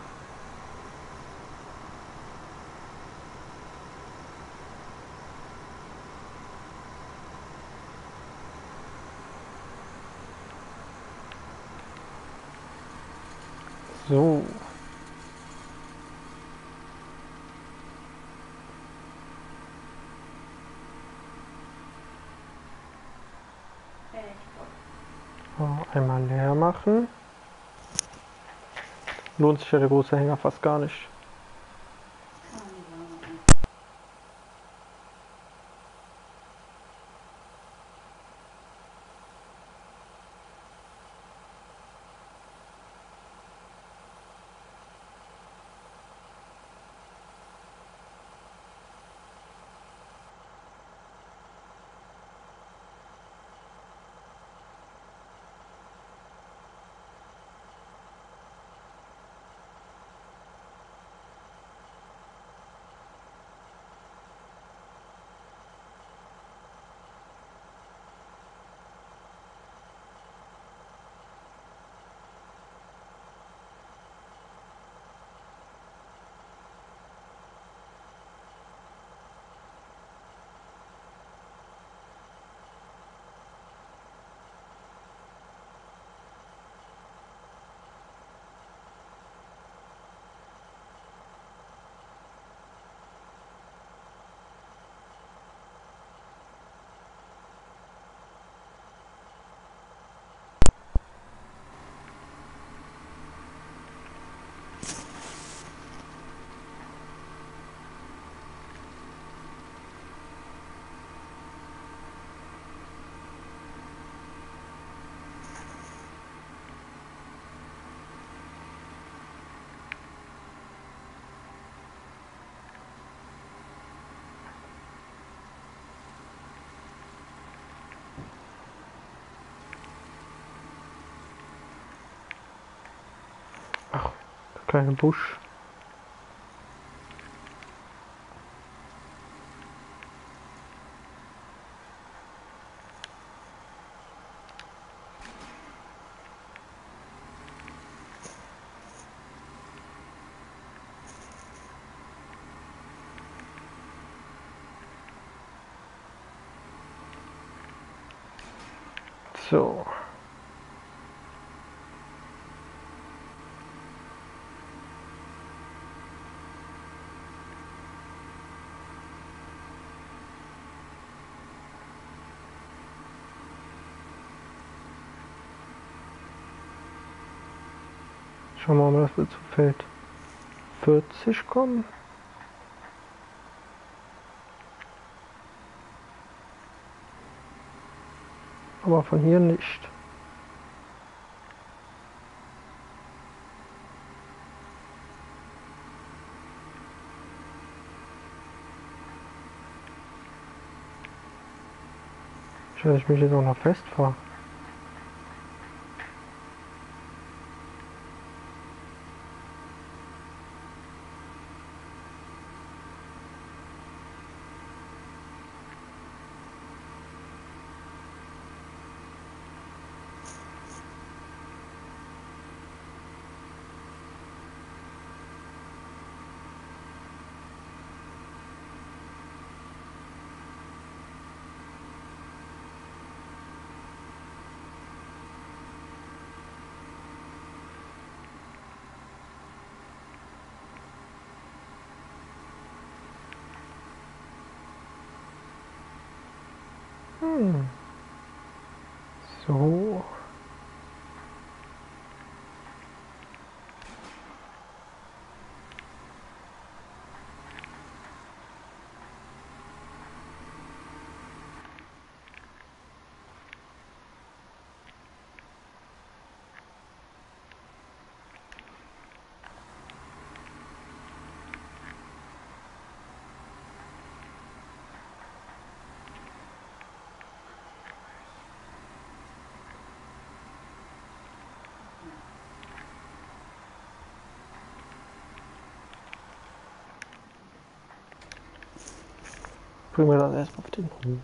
So. so. Einmal leer machen. Lohnt sich ja der große Hänger fast gar nicht. Kleine Busch. So. Schauen wir mal, dass wir zu Feld vierzig kommen. Aber von hier nicht. Ich weiß, ich mich jetzt auch noch festfahre. So. Bringen wir dann erstmal auf den Hof.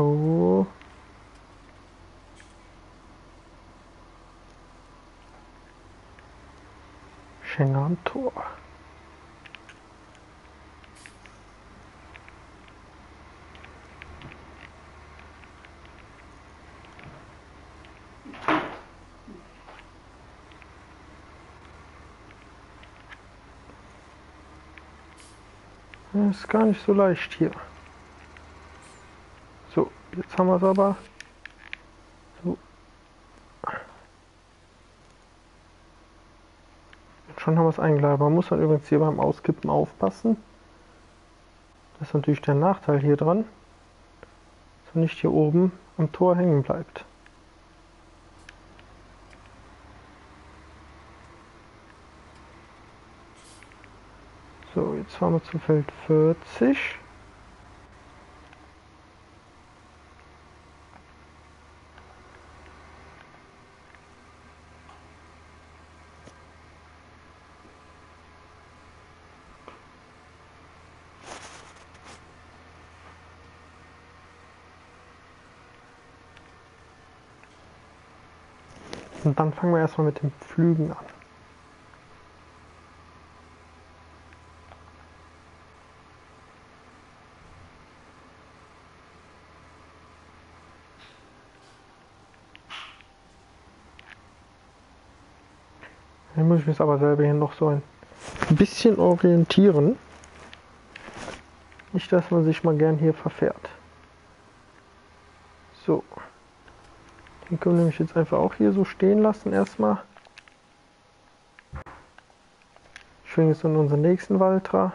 Oh. Schengen am Tor. Das ist gar nicht so leicht hier. Jetzt haben wir es aber. So. Und schon haben wir es eingelagert. Man muss dann übrigens hier beim Auskippen aufpassen. Das ist natürlich der Nachteil hier dran. Dass man nicht hier oben am Tor hängen bleibt. So, jetzt fahren wir zum Feld vierzig. Und dann fangen wir erstmal mit den Pflügen an. Dann muss ich mich aber selber hier noch so ein bisschen orientieren. Nicht, dass man sich mal gern hier verfährt. So. Den können wir nämlich jetzt einfach auch hier so stehen lassen erstmal. Schwingen jetzt in unseren nächsten Valtra.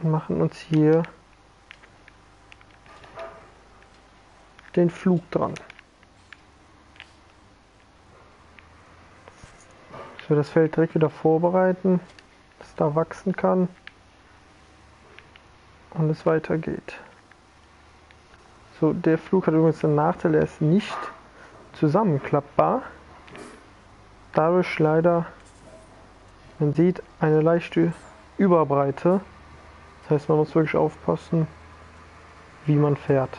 Und machen uns hier den Flug dran. Dass wir das Feld direkt wieder vorbereiten, dass es da wachsen kann und es weitergeht. So, der Flug hat übrigens den Nachteil, er ist nicht zusammenklappbar. Dadurch leider, man sieht, eine leichte Überbreite. Das heißt, man muss wirklich aufpassen, wie man fährt.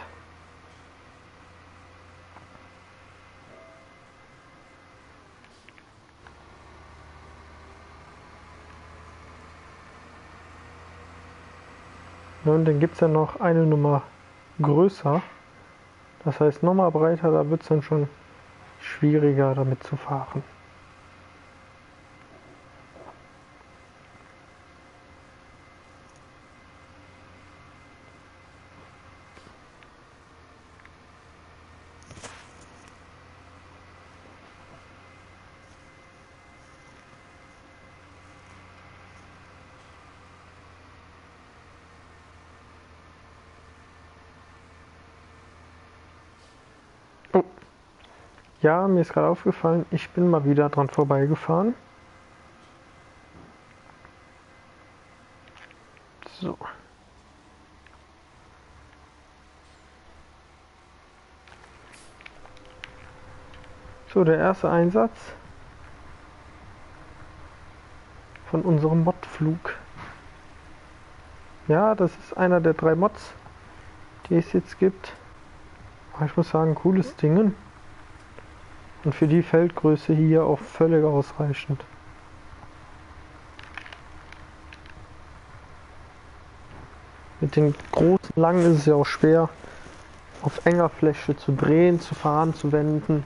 Und dann gibt es ja noch eine Nummer größer. Das heißt nochmal breiter, da wird es dann schon schwieriger damit zu fahren. Ja, mir ist gerade aufgefallen, ich bin mal wieder dran vorbeigefahren. So. So, der erste Einsatz von unserem Modflug. Ja, das ist einer der drei Mods, die es jetzt gibt. Aber ich muss sagen, cooles Ding. Und für die Feldgröße hier auch völlig ausreichend. Mit den großen Langen ist es ja auch schwer, auf enger Fläche zu drehen, zu fahren, zu wenden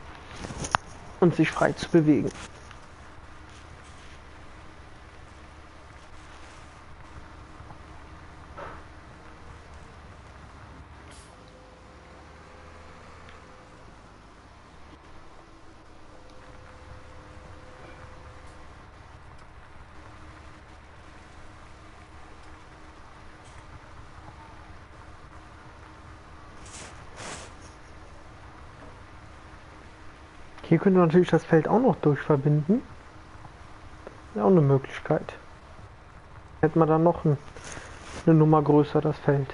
und sich frei zu bewegen. Hier könnte man natürlich das Feld auch noch durchverbinden. Wäre auch eine Möglichkeit. Hätte man dann noch ein, eine Nummer größer das Feld.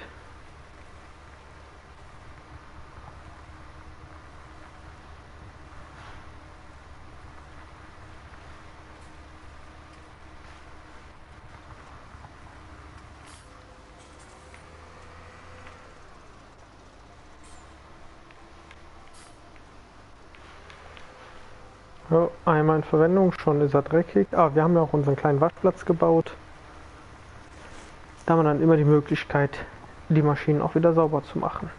Einmal in Verwendung, schon ist er dreckig. Ah, wir haben ja auch unseren kleinen Waschplatz gebaut. Da haben wir dann immer die Möglichkeit, die Maschinen auch wieder sauber zu machen.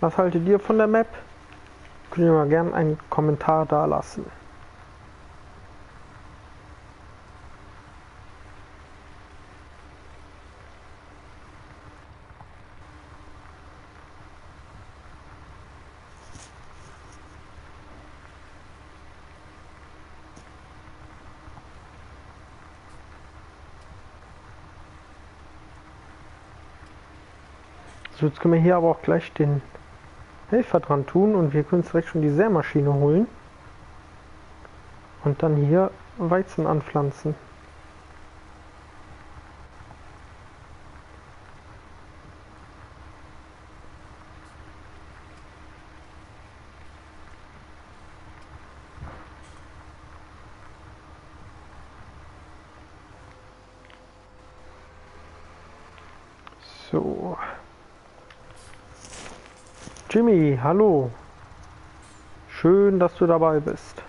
Was haltet ihr von der Map? Könnt ihr mal gerne einen Kommentar da lassen. Jetzt können wir hier aber auch gleich den Helfer dran tun und wir können direkt schon die Sämaschine holen und dann hier Weizen anpflanzen. So. Jimmy, hallo. Schön, dass du dabei bist.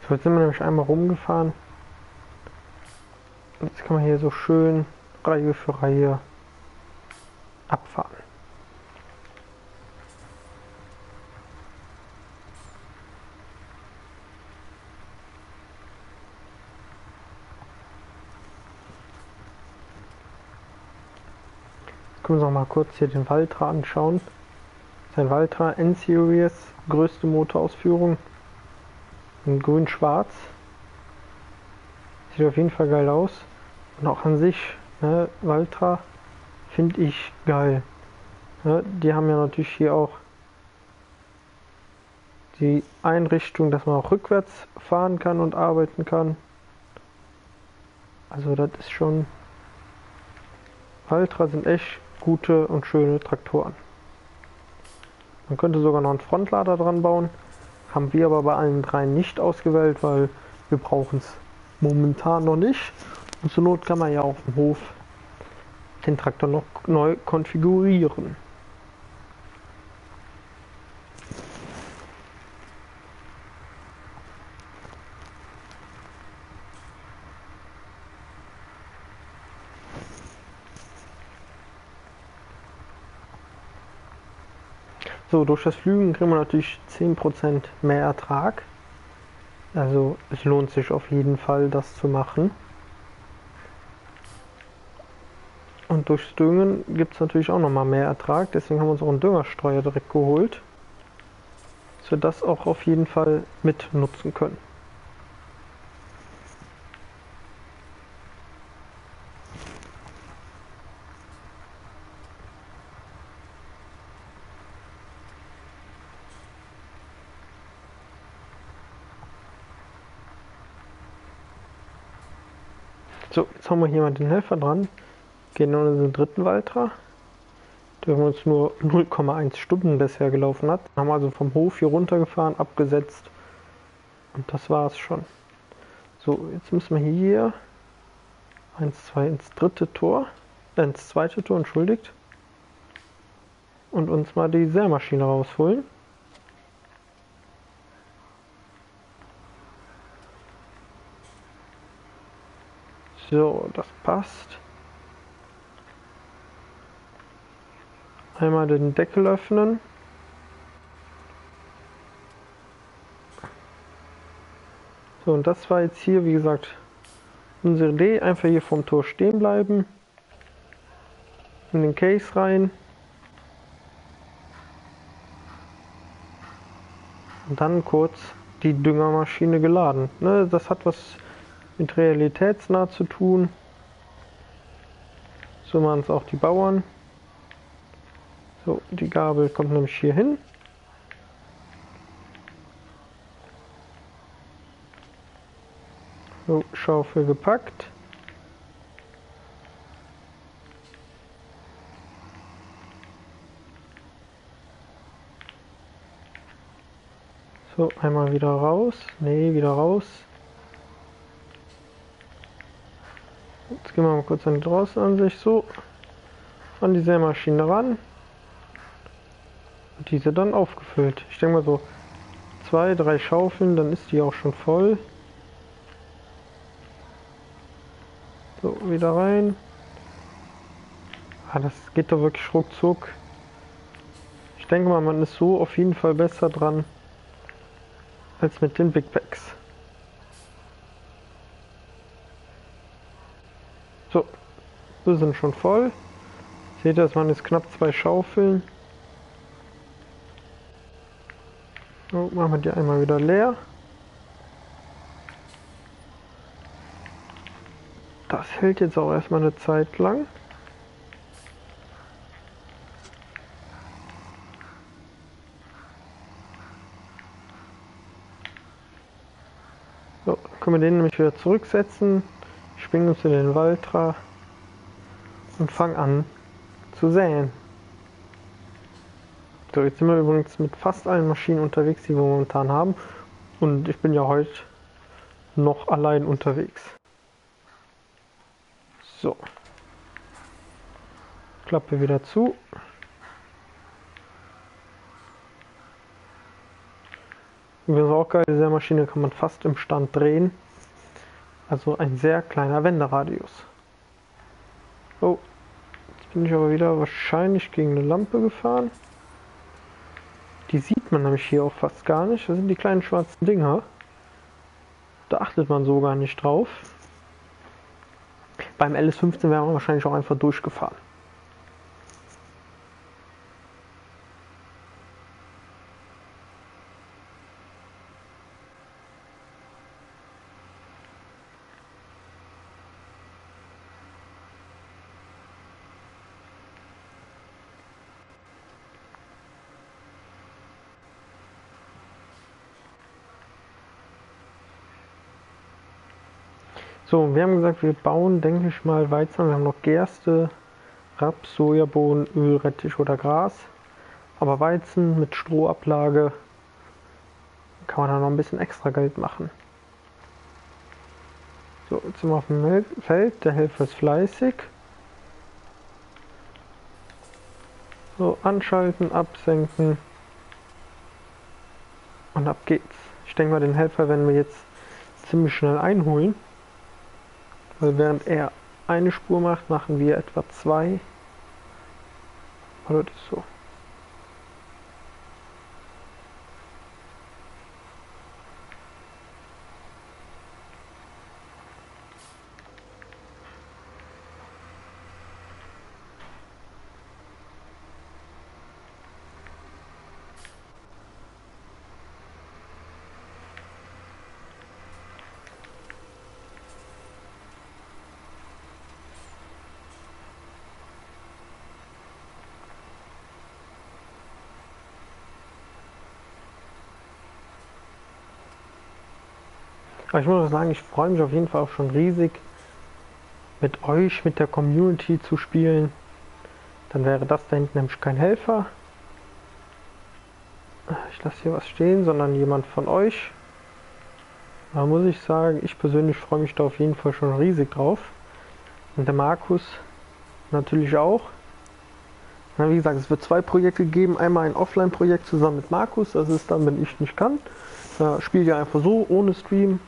So, jetzt sind wir nämlich einmal rumgefahren. Jetzt kann man hier so schön Reihe für Reihe abfahren. Jetzt können wir uns noch mal kurz hier den Valtra anschauen. Sein Valtra N-Series, größte Motorausführung. In grün-schwarz. Sieht auf jeden Fall geil aus. Und auch an sich, ne, Valtra finde ich geil. Ne, die haben ja natürlich hier auch die Einrichtung, dass man auch rückwärts fahren kann und arbeiten kann. Also das ist schon... Valtra sind echt gute und schöne Traktoren. Man könnte sogar noch einen Frontlader dran bauen. Haben wir aber bei allen drei nicht ausgewählt, weil wir brauchen es momentan noch nicht. Und zur Not kann man ja auf dem Hof den Traktor noch neu konfigurieren. So, durch das Flügen kriegen wir natürlich zehn Prozent mehr Ertrag. Also es lohnt sich auf jeden Fall, das zu machen. Und durchs Düngen gibt es natürlich auch nochmal mehr Ertrag. Deswegen haben wir unseren Düngerstreuer direkt geholt, dass wir das auch auf jeden Fall mit nutzen können. So, jetzt haben wir hier mal den Helfer dran, gehen in unseren dritten Valtra, der uns nur null Komma eins Stunden bisher gelaufen hat. Haben wir also vom Hof hier runtergefahren, abgesetzt und das war es schon. So, jetzt müssen wir hier eins, zwei ins dritte Tor, äh, ins zweite Tor, entschuldigt, und uns mal die Sämaschine rausholen. So, das passt. Einmal den Deckel öffnen. So, und das war jetzt hier, wie gesagt, unsere Idee. Einfach hier vom Tor stehen bleiben. In den Case rein. Und dann kurz die Düngermaschine geladen. Ne, das hat was mit realitätsnah zu tun. So machen es auch die Bauern. So, die Gabel kommt nämlich hier hin. So, Schaufel gepackt. So, einmal wieder raus. Nee, wieder raus. Jetzt gehen wir mal kurz an die Draußenansicht, so, an die Sämaschine ran und diese dann aufgefüllt. Ich denke mal so zwei, drei Schaufeln, dann ist die auch schon voll. So, wieder rein. Ah, das geht doch wirklich ruckzuck. Ich denke mal, man ist so auf jeden Fall besser dran als mit den Big Bags. So, wir sind schon voll. Seht ihr, das waren jetzt knapp zwei Schaufeln. So, machen wir die einmal wieder leer. Das hält jetzt auch erstmal eine Zeit lang. So, können wir den nämlich wieder zurücksetzen. Springen uns in den Valtra und fangen an zu säen. So, jetzt sind wir übrigens mit fast allen Maschinen unterwegs, die wir momentan haben. Und ich bin ja heute noch allein unterwegs. So. Klappe wieder zu. Übrigens auch geil, die Sämaschine kann man fast im Stand drehen. Also ein sehr kleiner Wenderadius. Oh, jetzt bin ich aber wieder wahrscheinlich gegen eine Lampe gefahren. Die sieht man nämlich hier auch fast gar nicht. Das sind die kleinen schwarzen Dinger. Da achtet man so gar nicht drauf. Beim L S fünfzehn wäre man wahrscheinlich auch einfach durchgefahren. So, wir haben gesagt, wir bauen, denke ich mal, Weizen. Wir haben noch Gerste, Raps, Sojabohnen, Öl, Rettich oder Gras. Aber Weizen mit Strohablage kann man da noch ein bisschen extra Geld machen. So, jetzt sind wir auf dem Feld. Der Helfer ist fleißig. So, anschalten, absenken. Und ab geht's. Ich denke mal, den Helfer werden wir jetzt ziemlich schnell einholen. Weil während er eine Spur macht, machen wir etwa zwei. Aber das ist so. Ich muss auch sagen, ich freue mich auf jeden Fall auch schon riesig, mit euch, mit der Community zu spielen. Dann wäre das da hinten nämlich kein Helfer. Ich lasse hier was stehen, sondern jemand von euch. Da muss ich sagen, ich persönlich freue mich da auf jeden Fall schon riesig drauf. Und der Markus natürlich auch. Na, wie gesagt, es wird zwei Projekte geben. Einmal ein Offline-Projekt zusammen mit Markus. Das ist dann, wenn ich nicht kann. Da spielt ihr einfach so, ohne Stream.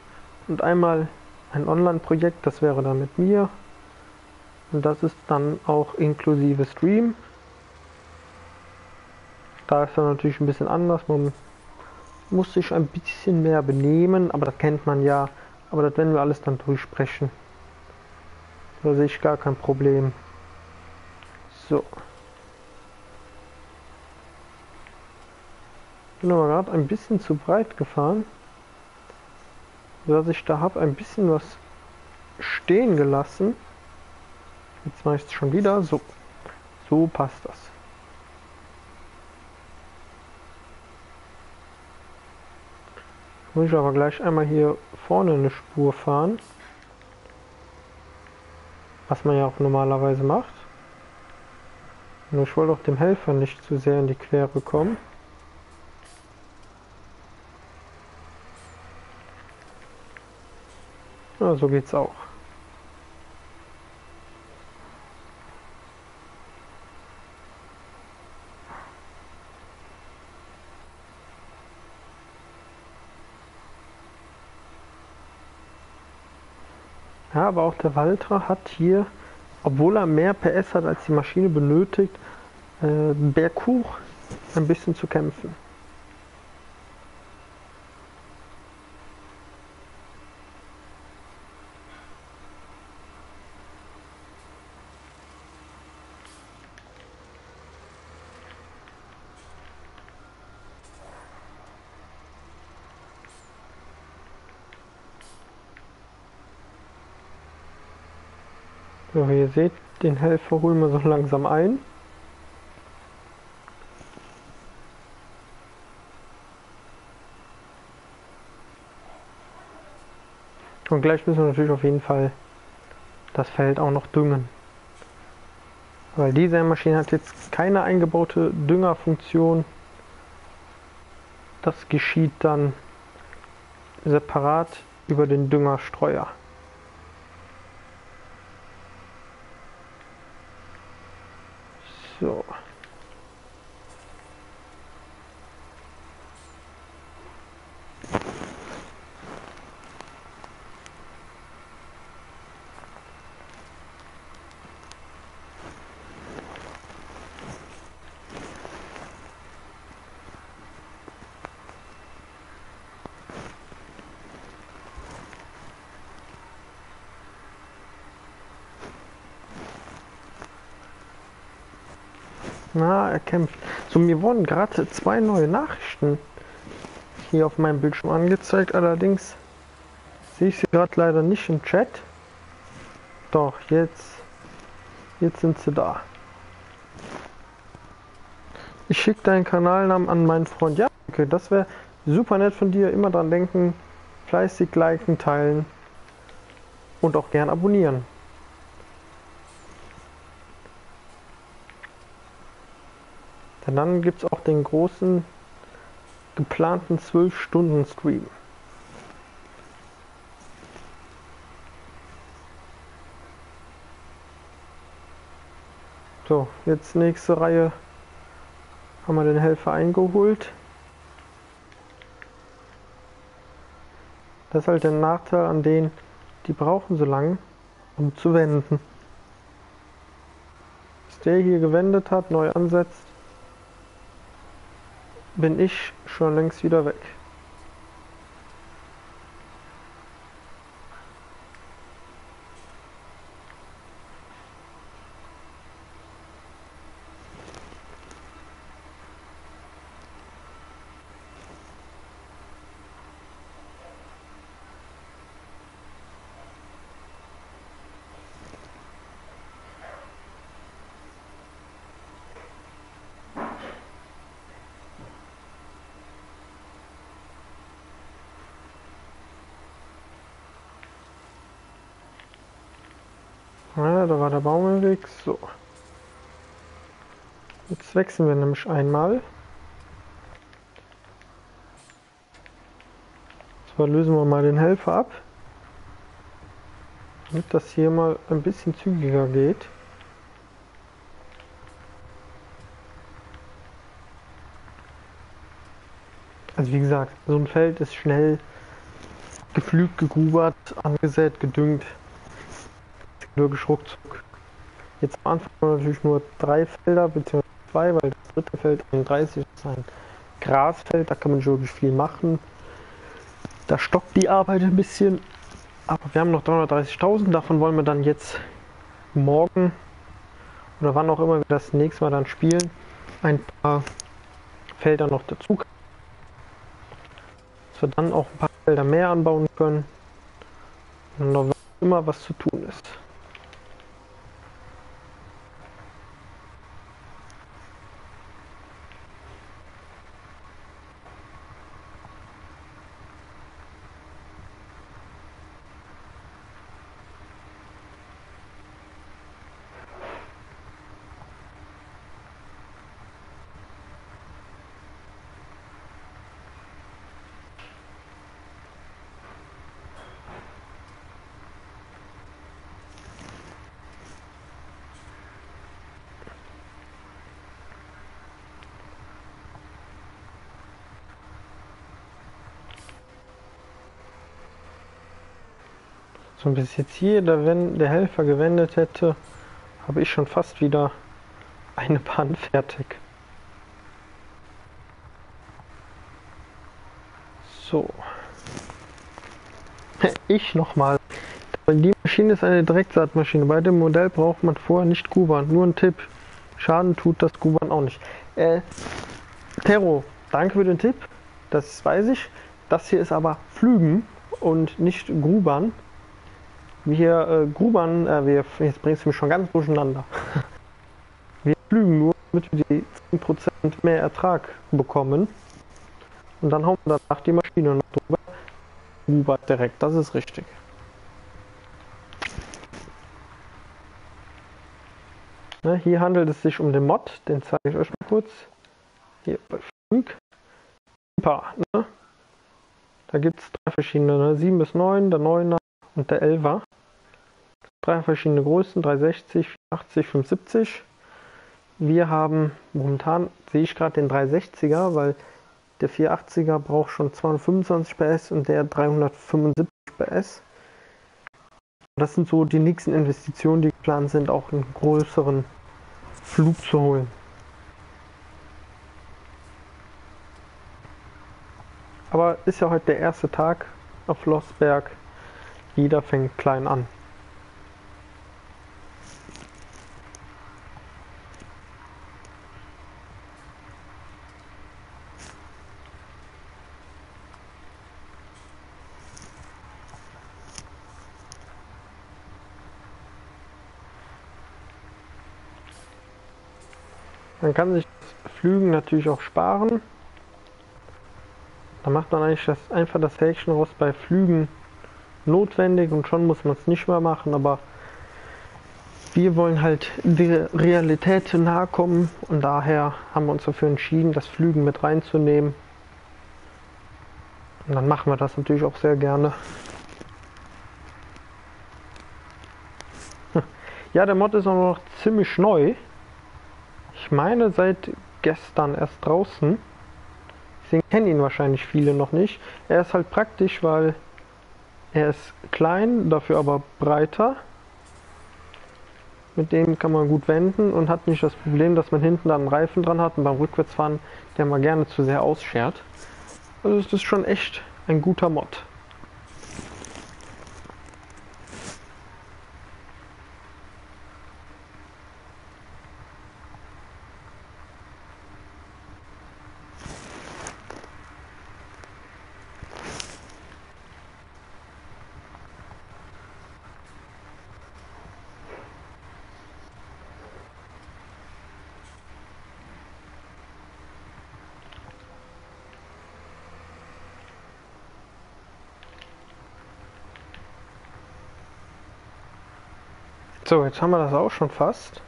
Und einmal ein Online-Projekt, das wäre dann mit mir. Und das ist dann auch inklusive Stream. Da ist dann natürlich ein bisschen anders. Man muss sich ein bisschen mehr benehmen, aber das kennt man ja. Aber das werden wir alles dann durchsprechen. Da sehe ich gar kein Problem. So. Ich bin aber gerade ein bisschen zu breit gefahren, dass ich da habe ein bisschen was stehen gelassen. Jetzt mache ich es schon wieder. So, so passt das. Muss ich aber gleich einmal hier vorne eine Spur fahren, was man ja auch normalerweise macht. Nur ich wollte auch dem Helfer nicht zu sehr in die Quere kommen. Ja, so geht's auch. Ja, aber auch der Valtra hat hier, obwohl er mehr P S hat als die Maschine benötigt, äh, berghoch ein bisschen zu kämpfen. So, wie ihr seht, den Helfer holen wir so langsam ein. Und gleich müssen wir natürlich auf jeden Fall das Feld auch noch düngen. Weil diese Maschine hat jetzt keine eingebaute Düngerfunktion. Das geschieht dann separat über den Düngerstreuer. So. Na, er kämpft. So, mir wurden gerade zwei neue Nachrichten hier auf meinem Bildschirm angezeigt. Allerdings sehe ich sie gerade leider nicht im Chat. Doch, jetzt, jetzt sind sie da. Ich schicke deinen Kanalnamen an meinen Freund. Ja, okay, das wäre super nett von dir. Immer dran denken, fleißig liken, teilen und auch gern abonnieren. Denn dann gibt es auch den großen geplanten zwölf Stunden Stream. So, jetzt nächste Reihe haben wir den Helfer eingeholt. Das ist halt der Nachteil an denen, die brauchen so lange, um zu wenden. Bis der hier gewendet hat, neu ansetzt, bin ich schon längst wieder weg. Ja, da war der Baum im Weg. So. Jetzt wechseln wir nämlich einmal. Und zwar lösen wir mal den Helfer ab. Damit das hier mal ein bisschen zügiger geht. Also wie gesagt, so ein Feld ist schnell gepflügt, gegubert, angesät, gedüngt. Logisch ruckzuck. Jetzt am Anfang haben wir natürlich nur drei Felder bzw. zwei, weil das dritte Feld einunddreißig ist ein Grasfeld, da kann man wirklich viel machen. Da stockt die Arbeit ein bisschen, aber wir haben noch dreihundertdreißigtausend, davon wollen wir dann jetzt morgen oder wann auch immer wir das nächste Mal dann spielen, ein paar Felder noch dazu, dass wir dann auch ein paar Felder mehr anbauen können und noch immer was zu tun ist. Und bis jetzt hier, da wenn der Helfer gewendet hätte, habe ich schon fast wieder eine Bahn fertig. So. Ich nochmal. Die Maschine ist eine Direktsaatmaschine. Bei dem Modell braucht man vorher nicht Gubern. Nur ein Tipp. Schaden tut das Gubern auch nicht. Äh, Tero, danke für den Tipp. Das weiß ich. Das hier ist aber Pflügen und nicht Grubern. Wir äh, grubern, äh, wir, jetzt bringst du mich schon ganz durcheinander. Wir pflügen nur, damit wir die zehn Prozent mehr Ertrag bekommen. Und dann hauen wir danach die Maschine noch drüber. Gruber direkt, das ist richtig. Ne, hier handelt es sich um den Mod, den zeige ich euch mal kurz. Hier bei fünf. Ein paar, ne? Da gibt es drei verschiedene, ne? sieben bis neun, der neuner und der elfer. Drei verschiedene Größen, dreihundertsechzig, vierhundertachtzig, fünfhundertsiebzig. Wir haben, momentan sehe ich gerade den dreihundertsechziger, weil der vierhundertachtziger braucht schon zweihundertfünfundzwanzig PS und der dreihundertfünfundsiebzig PS. Das sind so die nächsten Investitionen, die geplant sind, auch einen größeren Flug zu holen. Aber ist ja heute der erste Tag auf Lossberg. Jeder fängt klein an. Man kann sich das Pflügen natürlich auch sparen. Da macht man eigentlich das, einfach das Häkchen raus bei Pflügen notwendig und schon muss man es nicht mehr machen, aber wir wollen halt der Realität nahe kommen und daher haben wir uns dafür entschieden, das Flügen mit reinzunehmen. Und dann machen wir das natürlich auch sehr gerne. Ja, der Mod ist auch noch ziemlich neu. Ich meine, seit gestern erst draußen. Deswegen kennen ihn wahrscheinlich viele noch nicht. Er ist halt praktisch, weil er ist klein, dafür aber breiter. Mit dem kann man gut wenden und hat nicht das Problem, dass man hinten dann einen Reifen dran hat und beim Rückwärtsfahren der mal gerne zu sehr ausschert. Also es ist schon echt ein guter Mod. So, jetzt haben wir das auch schon fast.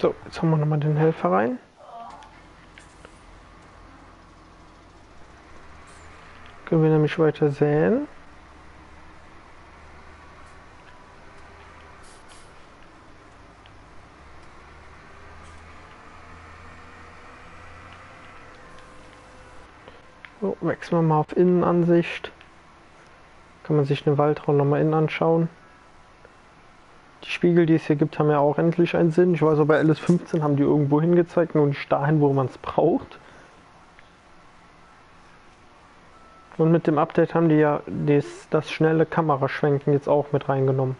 So, jetzt haben wir nochmal den Helfer rein. Können wir nämlich weiter säen. So, wechseln wir mal auf Innenansicht. Kann man sich eine Valtra nochmal innen anschauen. Die Spiegel, die es hier gibt, haben ja auch endlich einen Sinn. Ich weiß, bei L S fünfzehn haben die irgendwo hingezeigt, nur nicht dahin, wo man es braucht. Und mit dem Update haben die ja das, das schnelle Kameraschwenken jetzt auch mit reingenommen.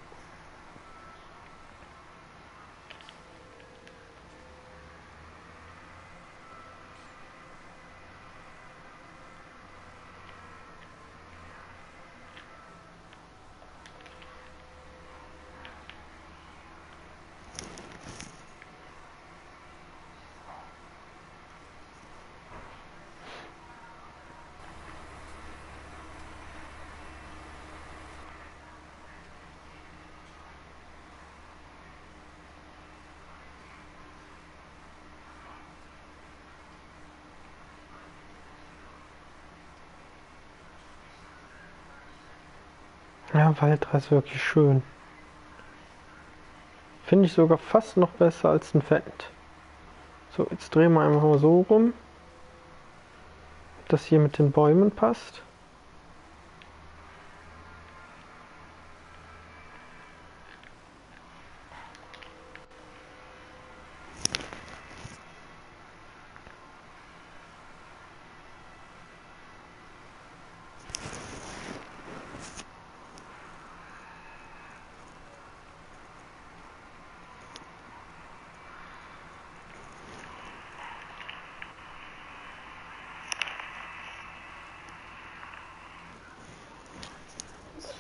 Ja, Valtra ist wirklich schön. Finde ich sogar fast noch besser als ein Fendt. So, jetzt drehen wir einfach mal so rum, ob das hier mit den Bäumen passt.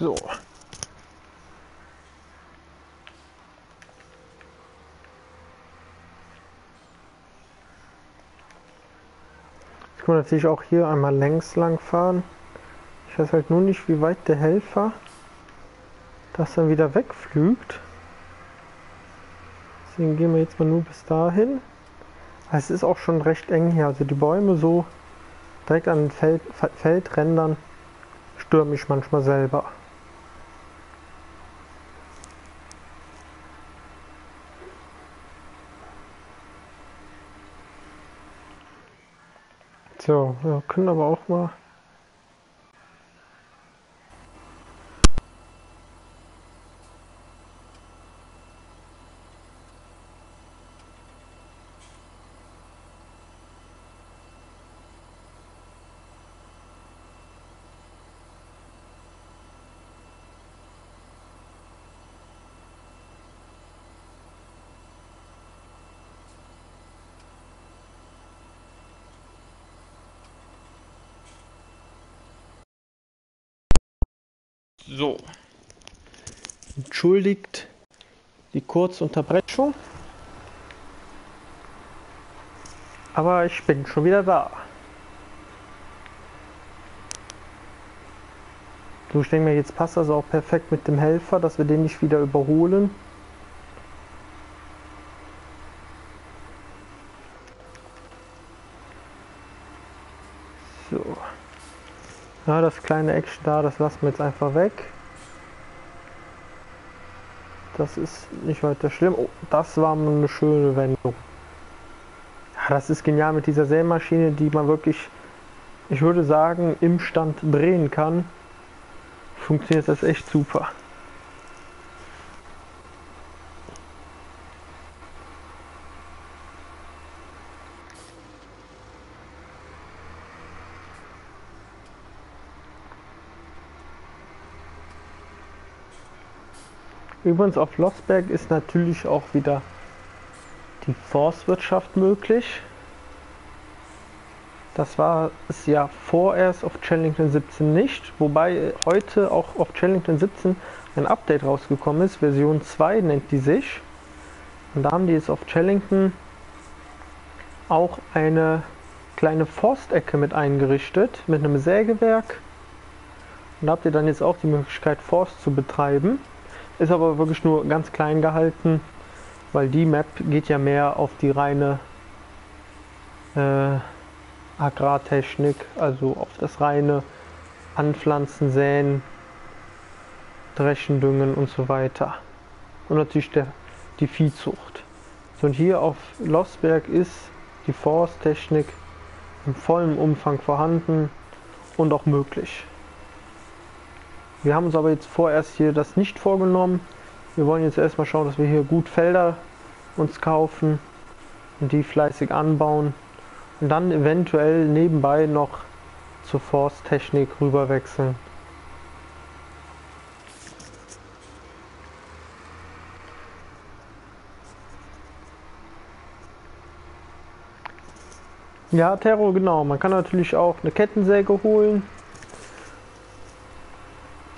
So. Jetzt kann man natürlich auch hier einmal längs lang fahren. Ich weiß halt nur nicht, wie weit der Helfer das dann wieder wegflügt. Deswegen gehen wir jetzt mal nur bis dahin. Es ist auch schon recht eng hier. Also die Bäume so direkt an den Feld, Feldrändern stürme ich manchmal selber. So, wir können aber auch mal. So. Entschuldigt die kurze Unterbrechung. Aber ich bin schon wieder da. So, ich denke mir, jetzt passt das auch perfekt mit dem Helfer, dass wir den nicht wieder überholen. So. Ja, das kleine Action da, das lassen wir jetzt einfach weg. Das ist nicht weiter schlimm. Oh, das war mal eine schöne Wendung. Ja, das ist genial mit dieser Sämaschine, die man wirklich, ich würde sagen, im Stand drehen kann. Funktioniert das echt super. Übrigens auf Lossberg ist natürlich auch wieder die Forstwirtschaft möglich. Das war es ja vorerst auf Chellington siebzehn nicht, wobei heute auch auf Chellington siebzehn ein Update rausgekommen ist, Version zwei nennt die sich. Und da haben die jetzt auf Chellington auch eine kleine Forstecke mit eingerichtet, mit einem Sägewerk. Und da habt ihr dann jetzt auch die Möglichkeit, Forst zu betreiben. Ist aber wirklich nur ganz klein gehalten, weil die Map geht ja mehr auf die reine äh, Agrartechnik, also auf das reine Anpflanzen, Säen, Dreschen, Düngen und so weiter. Und natürlich der, die Viehzucht. So, und hier auf Lossberg ist die Forsttechnik im vollen Umfang vorhanden und auch möglich. Wir haben uns aber jetzt vorerst hier das nicht vorgenommen. Wir wollen jetzt erstmal schauen, dass wir hier gut Felder uns kaufen und die fleißig anbauen. Und dann eventuell nebenbei noch zur Forsttechnik rüber wechseln. Ja, Terro, genau. Man kann natürlich auch eine Kettensäge holen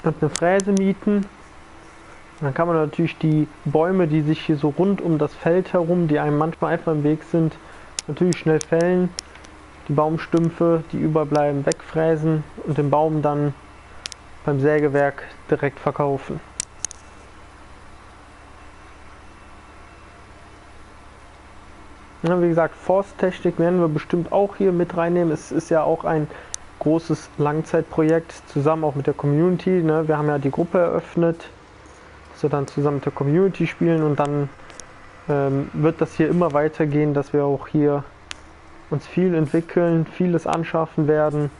und eine Fräse mieten. Und dann kann man natürlich die Bäume, die sich hier so rund um das Feld herum, die einem manchmal einfach im Weg sind, natürlich schnell fällen, die Baumstümpfe, die überbleiben, wegfräsen und den Baum dann beim Sägewerk direkt verkaufen. Ja, wie gesagt, Forsttechnik werden wir bestimmt auch hier mit reinnehmen. Es ist ja auch ein großes Langzeitprojekt, zusammen auch mit der Community. Ne? Wir haben ja die Gruppe eröffnet, dass wir dann zusammen mit der Community spielen und dann wird das hier immer weitergehen, dass wir auch hier uns viel entwickeln, vieles anschaffen werden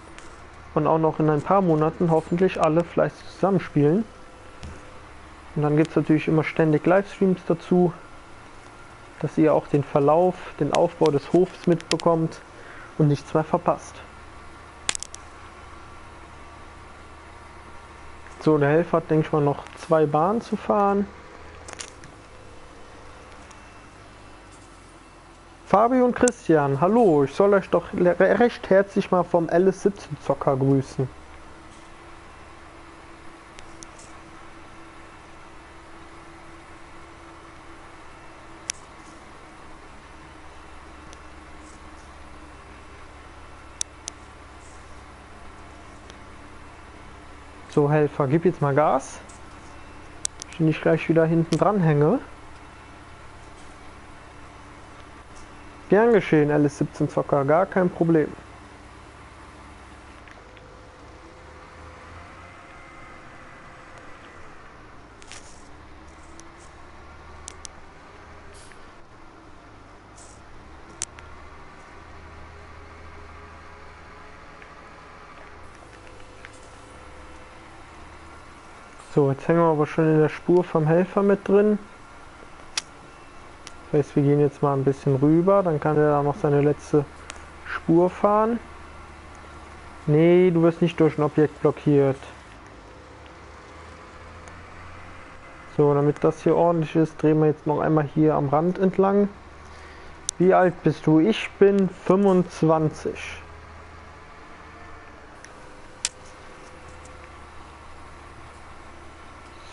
und auch noch in ein paar Monaten hoffentlich alle fleißig zusammenspielen. Und dann gibt es natürlich immer ständig Livestreams dazu, dass ihr auch den Verlauf, den Aufbau des Hofs mitbekommt und nichts mehr verpasst. So, der Helfer hat, denke ich mal, noch zwei Bahnen zu fahren. Fabi und Christian, hallo, ich soll euch doch recht herzlich mal vom L S siebzehn-Zocker grüßen. So, Helfer, gib jetzt mal Gas, dass ich nicht gleich wieder hinten dran hänge. Gern geschehen, L S siebzehn-Zocker, gar kein Problem. So, jetzt hängen wir aber schon in der Spur vom Helfer mit drin. Das heißt, wir gehen jetzt mal ein bisschen rüber, dann kann er da noch seine letzte Spur fahren. Nee, du wirst nicht durch ein Objekt blockiert. So, damit das hier ordentlich ist, drehen wir jetzt noch einmal hier am Rand entlang. Wie alt bist du? Ich bin fünfundzwanzig.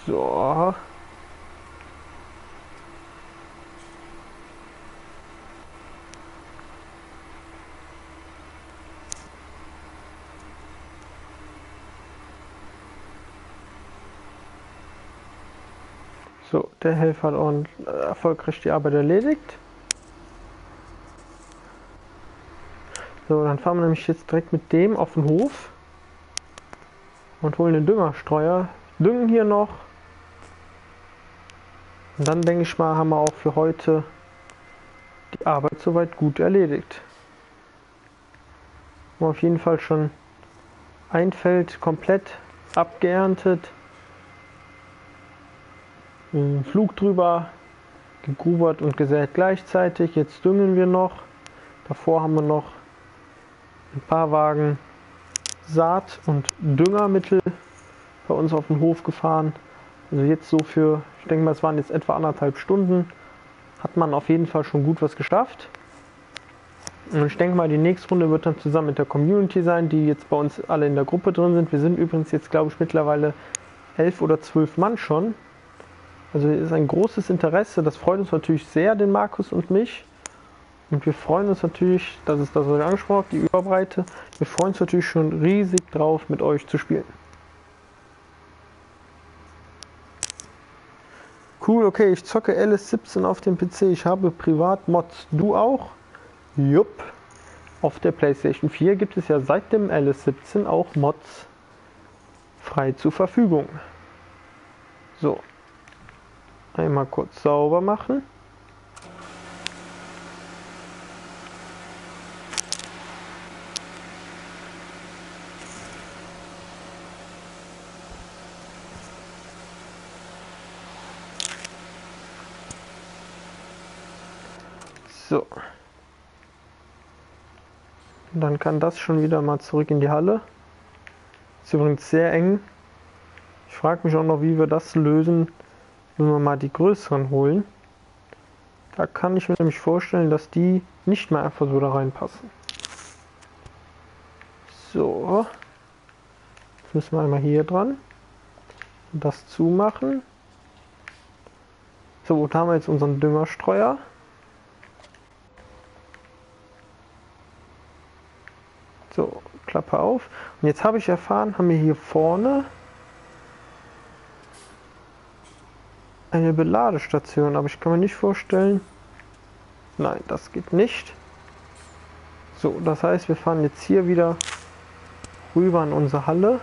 So. So, der Helfer hat ordentlich, erfolgreich die Arbeit erledigt. So, dann fahren wir nämlich jetzt direkt mit dem auf den Hof und holen den Düngerstreuer. Düngen hier noch. Und dann denke ich mal, haben wir auch für heute die Arbeit soweit gut erledigt. Haben wir auf jeden Fall schon ein Feld komplett abgeerntet. Einen Flug drüber, gegrubert und gesät gleichzeitig. Jetzt düngen wir noch. Davor haben wir noch ein paar Wagen Saat- und Düngermittel bei uns auf den Hof gefahren. Also jetzt so für, ich denke mal, es waren jetzt etwa anderthalb Stunden. Hat man auf jeden Fall schon gut was geschafft. Und ich denke mal, die nächste Runde wird dann zusammen mit der Community sein, die jetzt bei uns alle in der Gruppe drin sind. Wir sind übrigens jetzt, glaube ich, mittlerweile elf oder zwölf Mann schon. Also es ist ein großes Interesse, das freut uns natürlich sehr, den Markus und mich. Und wir freuen uns natürlich, das ist das, was ich angesprochen habe, die Überbreite. Wir freuen uns natürlich schon riesig drauf, mit euch zu spielen. Cool, okay, ich zocke L S siebzehn auf dem P C. Ich habe Privatmods. Du auch? Jupp. Auf der Playstation vier gibt es ja seit dem L S siebzehn auch Mods frei zur Verfügung. So. Einmal kurz sauber machen. So. Und dann kann das schon wieder mal zurück in die Halle. Ist übrigens sehr eng. Ich frage mich auch noch, wie wir das lösen, wenn wir mal die größeren holen. Da kann ich mir nämlich vorstellen, dass die nicht mehr einfach so da reinpassen. So. Jetzt müssen wir einmal hier dran. Und das zumachen. So, da haben wir jetzt unseren Düngerstreuer. So, Klappe auf. Und jetzt habe ich erfahren, haben wir hier vorne eine Beladestation, aber ich kann mir nicht vorstellen. Nein, das geht nicht. So, das heißt, wir fahren jetzt hier wieder rüber in unsere Halle.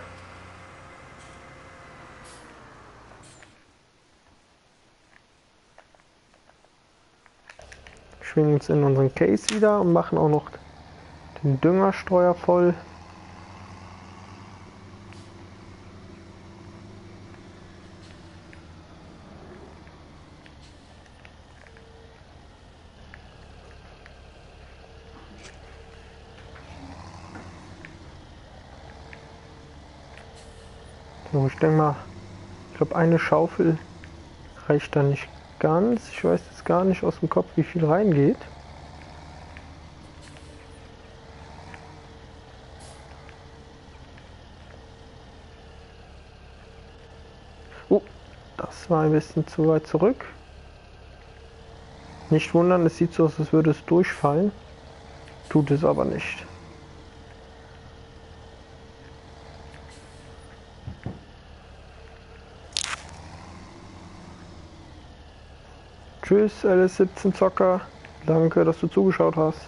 Schwingen uns in unseren Case wieder und machen auch noch den Düngerstreuer voll. So, ich denke mal, ich glaube, eine Schaufel reicht da nicht ganz. Ich weiß jetzt gar nicht aus dem Kopf, wie viel reingeht. Oh, das war ein bisschen zu weit zurück. Nicht wundern, es sieht so aus, als würde es durchfallen. Tut es aber nicht. Tschüss, L S siebzehn Zocker. Danke, dass du zugeschaut hast.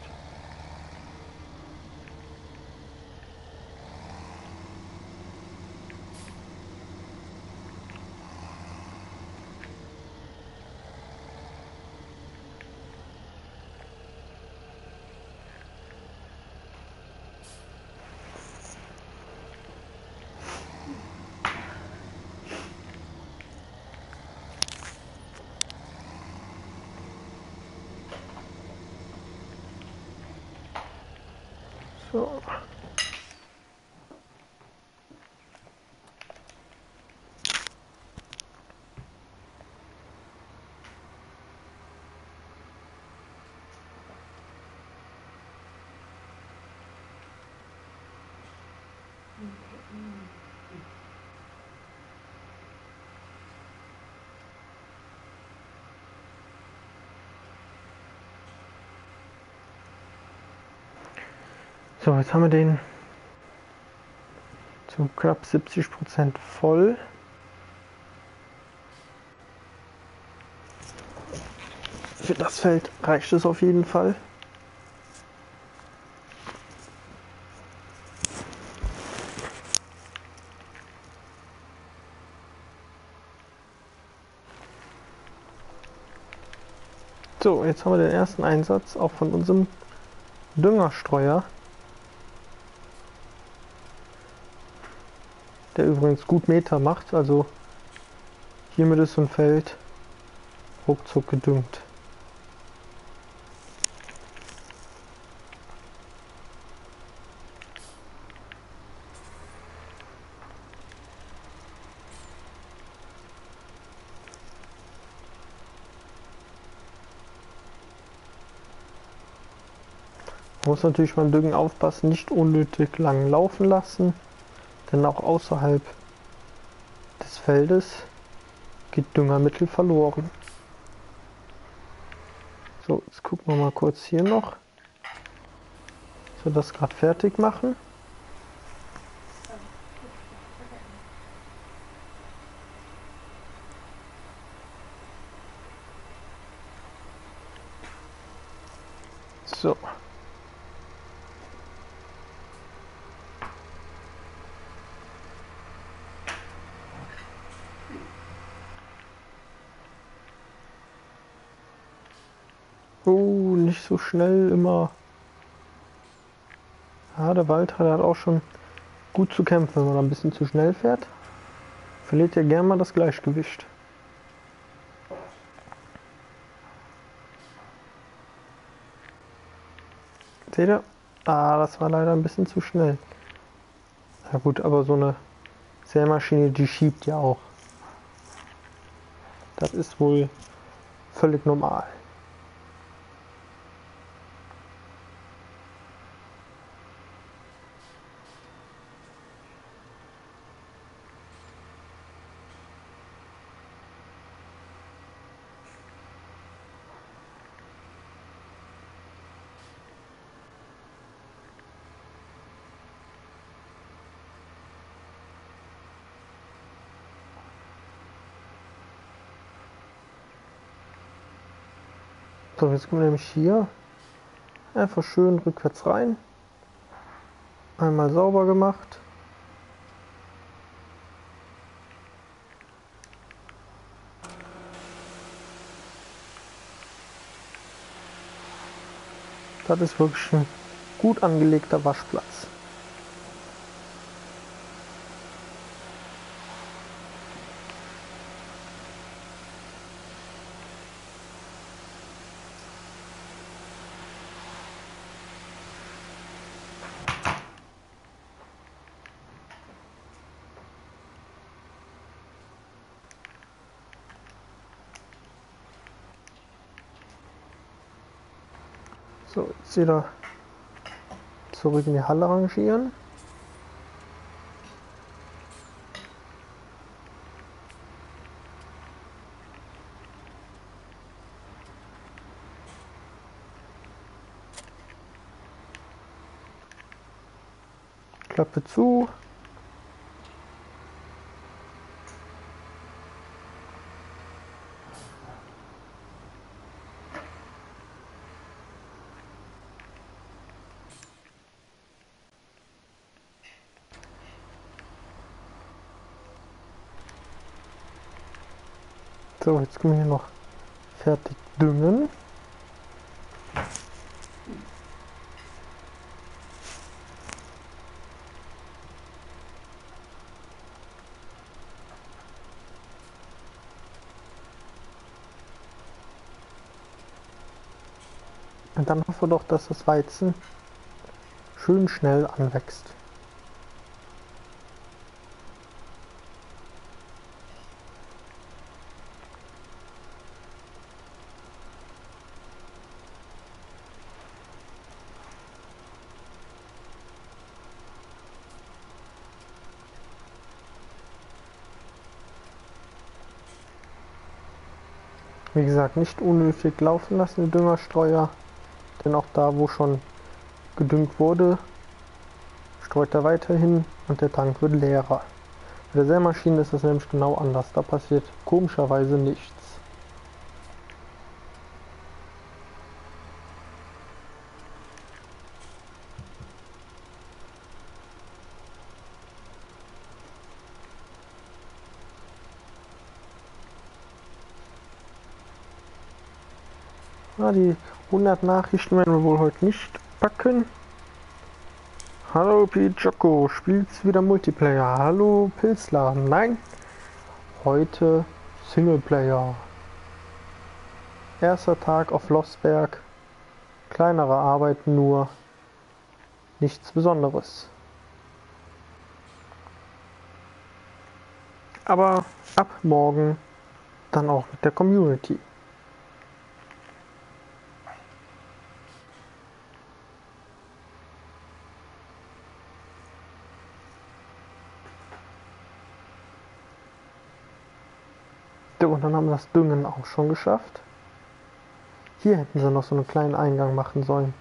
So, jetzt haben wir den zu knapp siebzig Prozent voll. Für das Feld reicht es auf jeden Fall. So, jetzt haben wir den ersten Einsatz auch von unserem Düngerstreuer, der übrigens gut Meter macht, also hiermit ist so ein Feld ruckzuck gedüngt. Muss natürlich beim Düngen aufpassen, nicht unnötig lang laufen lassen, denn auch außerhalb des Feldes geht Düngermittel verloren. So, jetzt gucken wir mal kurz hier noch, dass wir das gerade fertig machen. So. Oh, nicht so schnell immer. Ja, der Valtra, der hat auch schon gut zu kämpfen, wenn man ein bisschen zu schnell fährt. Verliert ja gern mal das Gleichgewicht. Seht ihr? Ah, das war leider ein bisschen zu schnell. Na gut, aber so eine Sämaschine, die schiebt ja auch. Das ist wohl völlig normal. So, jetzt kommen wir nämlich hier einfach schön rückwärts rein. Einmal sauber gemacht. Das ist wirklich ein gut angelegter Waschplatz. So, jetzt wieder zurück in die Halle rangieren. Klappe zu. So, jetzt können wir hier noch fertig düngen. Und dann hoffen wir doch, dass das Weizen schön schnell anwächst. Wie gesagt, nicht unnötig laufen lassen, den Düngerstreuer, denn auch da, wo schon gedüngt wurde, streut er weiterhin und der Tank wird leerer. Bei der Sämaschine ist das nämlich genau anders, da passiert komischerweise nichts. Die hundert Nachrichten werden wir wohl heute nicht packen. Hallo P-Gioco, spielt's wieder Multiplayer? Hallo Pilzladen, nein, heute Singleplayer. Erster Tag auf Lossberg, kleinere Arbeiten nur, nichts Besonderes. Aber ab morgen dann auch mit der Community. Und dann haben wir das Düngen auch schon geschafft. Hier hätten sie noch so einen kleinen Eingang machen sollen.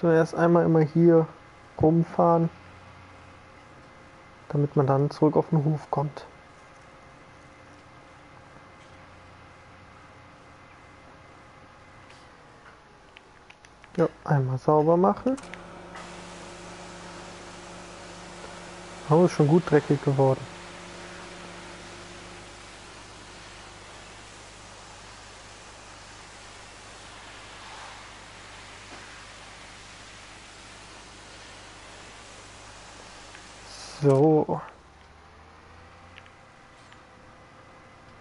So, erst einmal immer hier rumfahren, damit man dann zurück auf den Hof kommt. Ja, einmal sauber machen. Oh, ist schon gut dreckig geworden. So.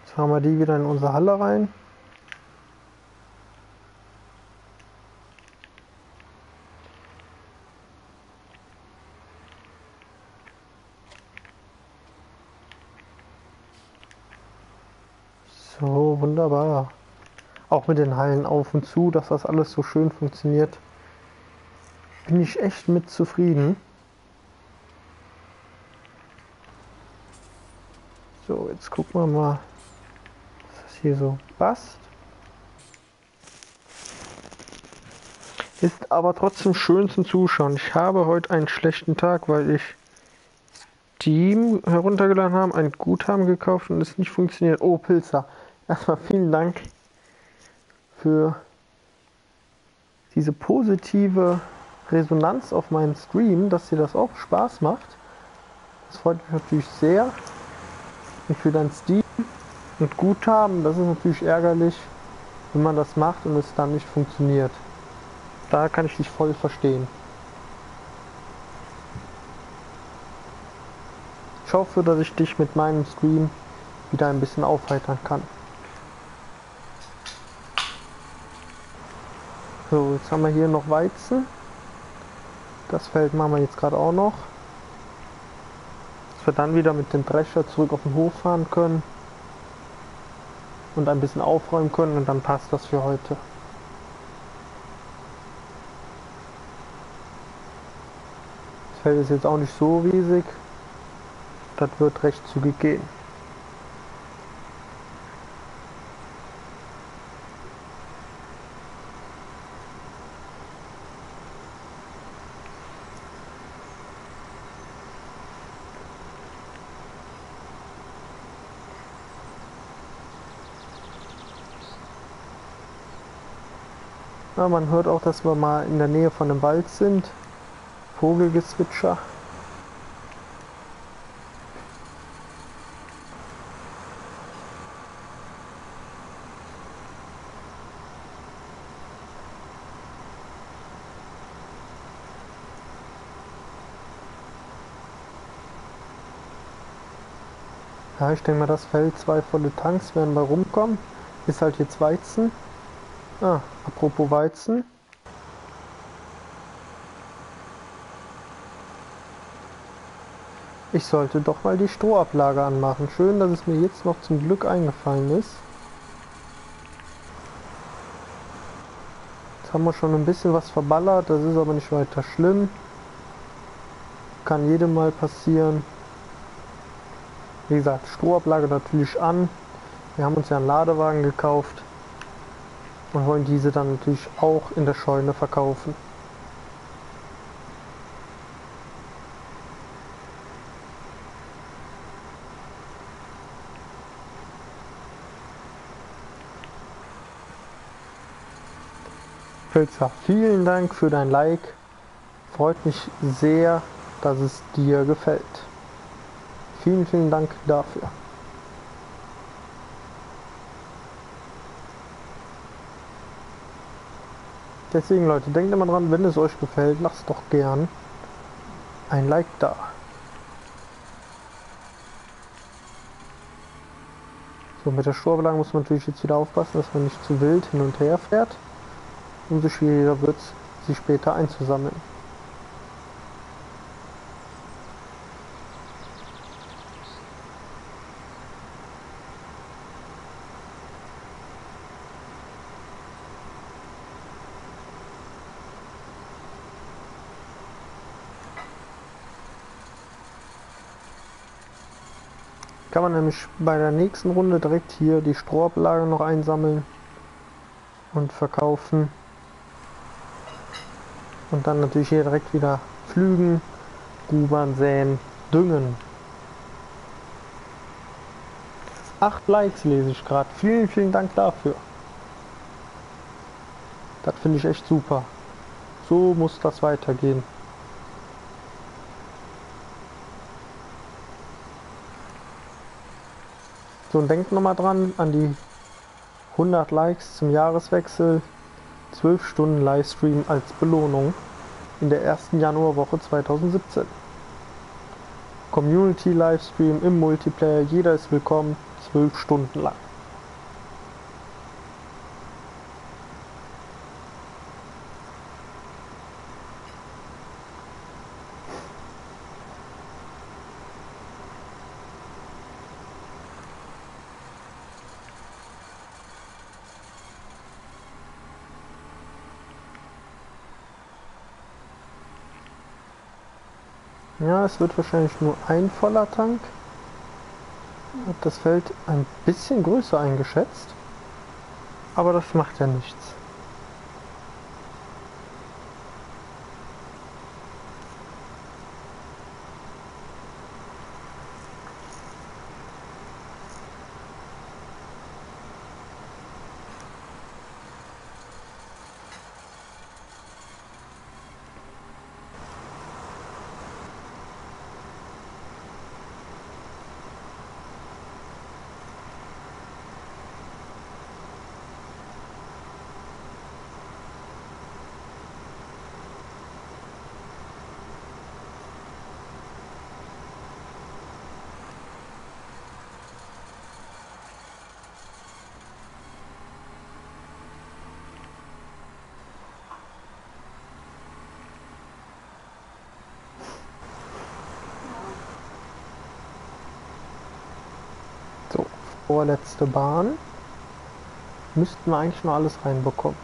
Jetzt fahren wir die wieder in unsere Halle rein. Wunderbar. Auch mit den Hallen auf und zu, dass das alles so schön funktioniert, bin ich echt mit zufrieden. So, jetzt gucken wir mal, was das hier so passt. Ist aber trotzdem schön zum Zuschauen. Ich habe heute einen schlechten Tag, weil ich Steam heruntergeladen habe, ein Guthaben gekauft und es nicht funktioniert. Oh, Pilzer. Erstmal vielen Dank für diese positive Resonanz auf meinen Stream, dass dir das auch Spaß macht. Das freut mich natürlich sehr. Und für dein Steam und Guthaben, das ist natürlich ärgerlich, wenn man das macht und es dann nicht funktioniert. Da kann ich dich voll verstehen. Ich hoffe, dass ich dich mit meinem Stream wieder ein bisschen aufheitern kann. So, jetzt haben wir hier noch Weizen. Das Feld machen wir jetzt gerade auch noch. Dass wir dann wieder mit dem Drescher zurück auf den Hof fahren können und ein bisschen aufräumen können und dann passt das für heute. Das Feld ist jetzt auch nicht so riesig. Das wird recht zügig gehen. Ja, man hört auch, dass wir mal in der Nähe von einem Wald sind. Vogelgezwitscher. Ja, ich denke mal, das Feld, zwei volle Tanks werden wir rumkommen. Ist halt jetzt Weizen. Ah, apropos Weizen. Ich sollte doch mal die Strohablage anmachen. Schön, dass es mir jetzt noch zum Glück eingefallen ist. Jetzt haben wir schon ein bisschen was verballert, das ist aber nicht weiter schlimm. Kann jedem mal passieren. Wie gesagt, Strohablage natürlich an. Wir haben uns ja einen Ladewagen gekauft. und wollen diese dann natürlich auch in der Scheune verkaufen. Felsa, vielen Dank für dein Like. Freut mich sehr, dass es dir gefällt. Vielen, vielen Dank dafür. Deswegen, Leute, denkt immer dran, wenn es euch gefällt, lasst doch gern ein Like da. So, mit der Sturbelag muss man natürlich jetzt wieder aufpassen, dass man nicht zu wild hin und her fährt. Umso schwieriger wird es, sie später einzusammeln. Kann man nämlich bei der nächsten Runde direkt hier die Strohablage noch einsammeln und verkaufen. Und dann natürlich hier direkt wieder pflügen, Gubern säen, düngen. Acht Likes lese ich gerade. Vielen, vielen Dank dafür. Das finde ich echt super. So muss das weitergehen. So, und denkt nochmal dran an die hundert Likes zum Jahreswechsel. zwölf Stunden Livestream als Belohnung in der ersten Januarwoche zweitausendsiebzehn. Community Livestream im Multiplayer, jeder ist willkommen, zwölf Stunden lang. Ja, es wird wahrscheinlich nur ein voller Tank. Ich habe das Feld ein bisschen größer eingeschätzt. Aber das macht ja nichts. Vorletzte Bahn. Müssten wir eigentlich mal alles reinbekommen.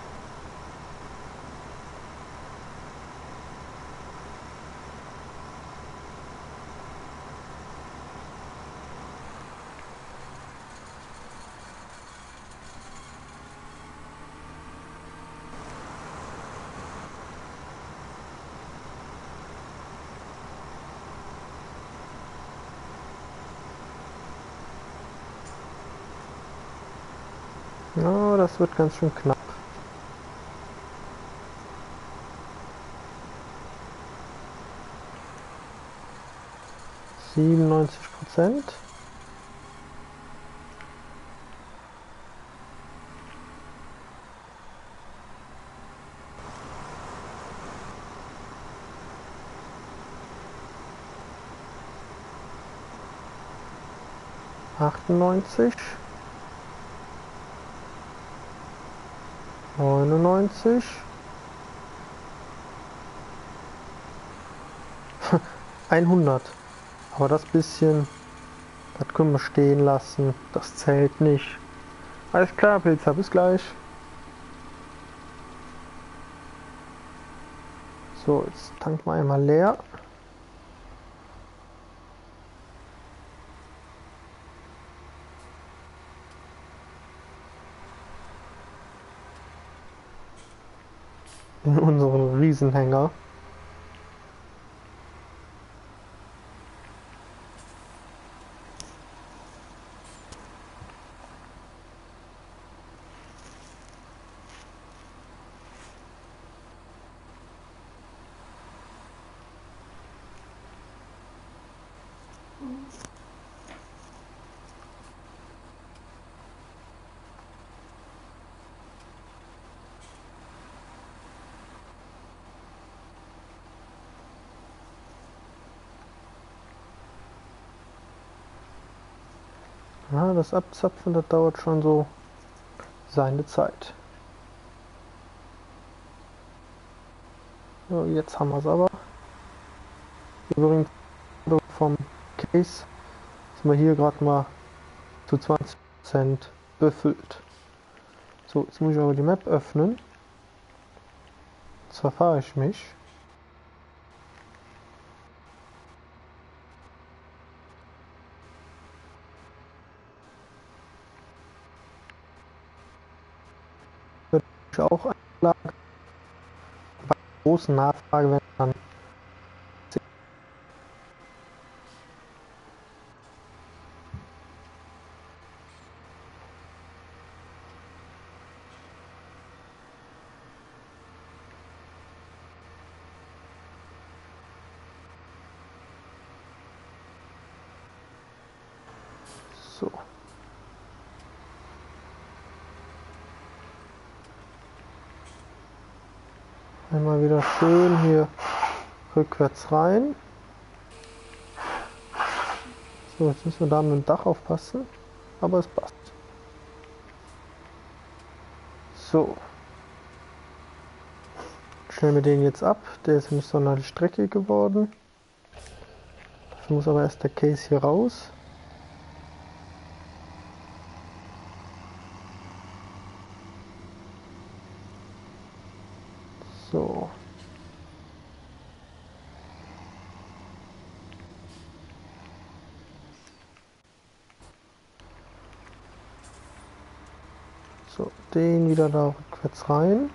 Ja, das wird ganz schön knapp. siebenundneunzig Prozent. achtundneunzig. neunundneunzig. hundert. Aber das bisschen, das können wir stehen lassen. Das zählt nicht. Alles klar, Pilzer, bis gleich. So, jetzt tanken wir einmal leer. in unseren Riesenhänger. Ja, das Abzapfen, das dauert schon so seine Zeit. So, jetzt haben wir es aber. Übrigens vom Case sind wir hier gerade mal zu zwanzig Prozent befüllt. So, jetzt muss ich aber die Map öffnen. Jetzt verfahre ich mich. Auch Anlage. Bei großen Nachfrage werden dann so. Einmal wieder schön hier rückwärts rein. So, jetzt müssen wir da mit dem Dach aufpassen, aber es passt. So. Stellen wir den jetzt ab. Der ist nicht sonderlich streckig geworden. Dafür muss aber erst der Case hier raus. So. So, den wieder da rückwärts rein.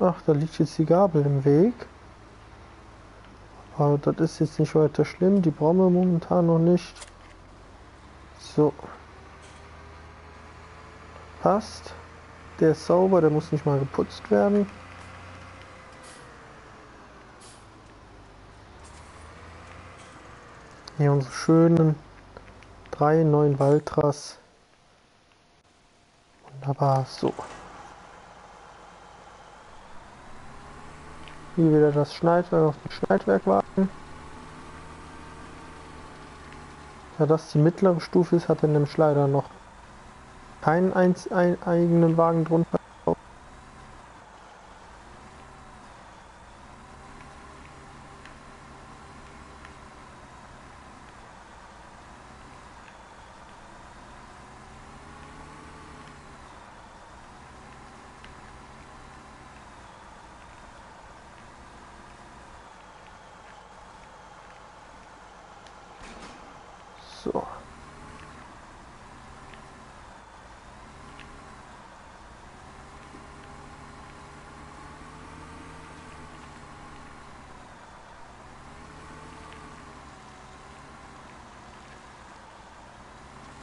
Ach, da liegt jetzt die Gabel im Weg. Aber das ist jetzt nicht weiter schlimm. Die brauchen wir momentan noch nicht. So. Passt. Der ist sauber, der muss nicht mal geputzt werden. Hier unsere schönen drei neuen Valtras. Wunderbar, so. Hier wieder das Schneidwerk auf das Schneidwerk warten. Da das die mittlere Stufe ist, hat er nämlich leider noch keinen ein, ein, eigenen Wagen drunter. So.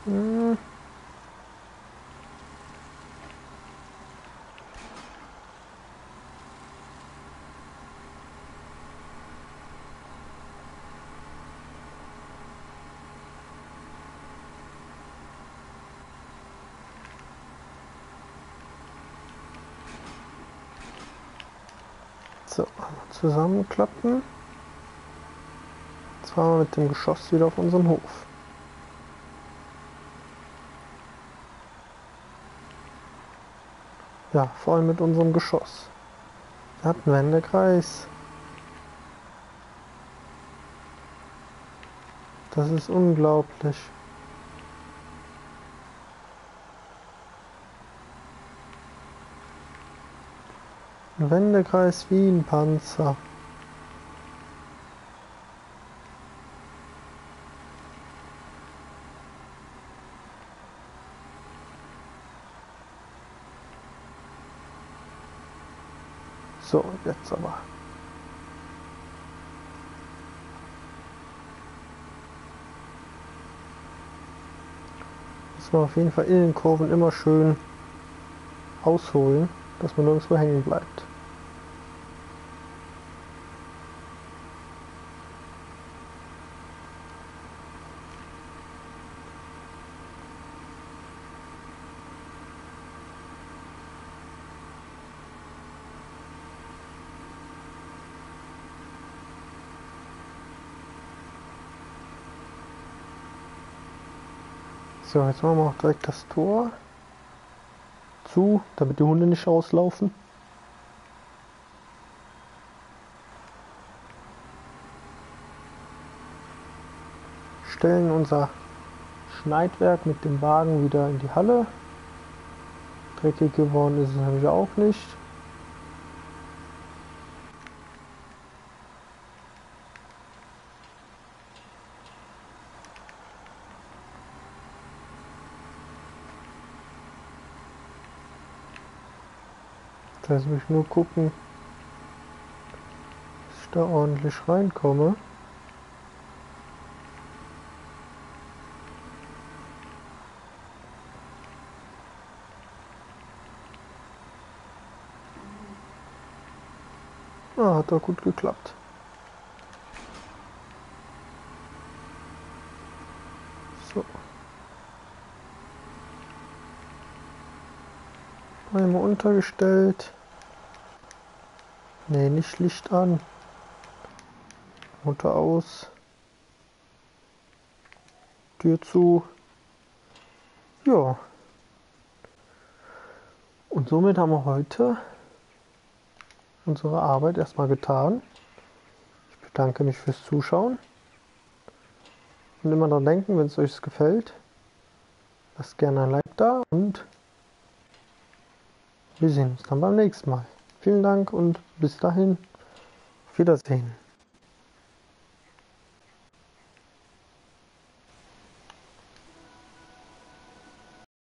Hm. So, zusammenklappen. Jetzt fahren wir mit dem Geschoss wieder auf unseren Hof. Ja, vor allem mit unserem Geschoss. Da hatten wir einen Kreis. Das ist unglaublich. Wendekreis wie ein Panzer. So, jetzt aber. Muss man auf jeden Fall in den Kurven immer schön ausholen, dass man nirgendwo hängen bleibt. So, jetzt machen wir auch direkt das Tor zu, damit die Hunde nicht auslaufen. Stellen unser Schneidwerk mit dem Wagen wieder in die Halle. Dreckig geworden ist es nämlich auch nicht. Jetzt muss ich nur gucken, dass ich da ordentlich reinkomme. Ah, hat doch gut geklappt. So. Einmal untergestellt. Ne, nicht Licht an. Motor aus. Tür zu. Ja. Und somit haben wir heute unsere Arbeit erstmal getan. Ich bedanke mich fürs Zuschauen. Und immer daran denken, wenn es euch gefällt, lasst gerne ein Like da und wir sehen uns dann beim nächsten Mal. Vielen Dank und bis dahin, auf Wiedersehen.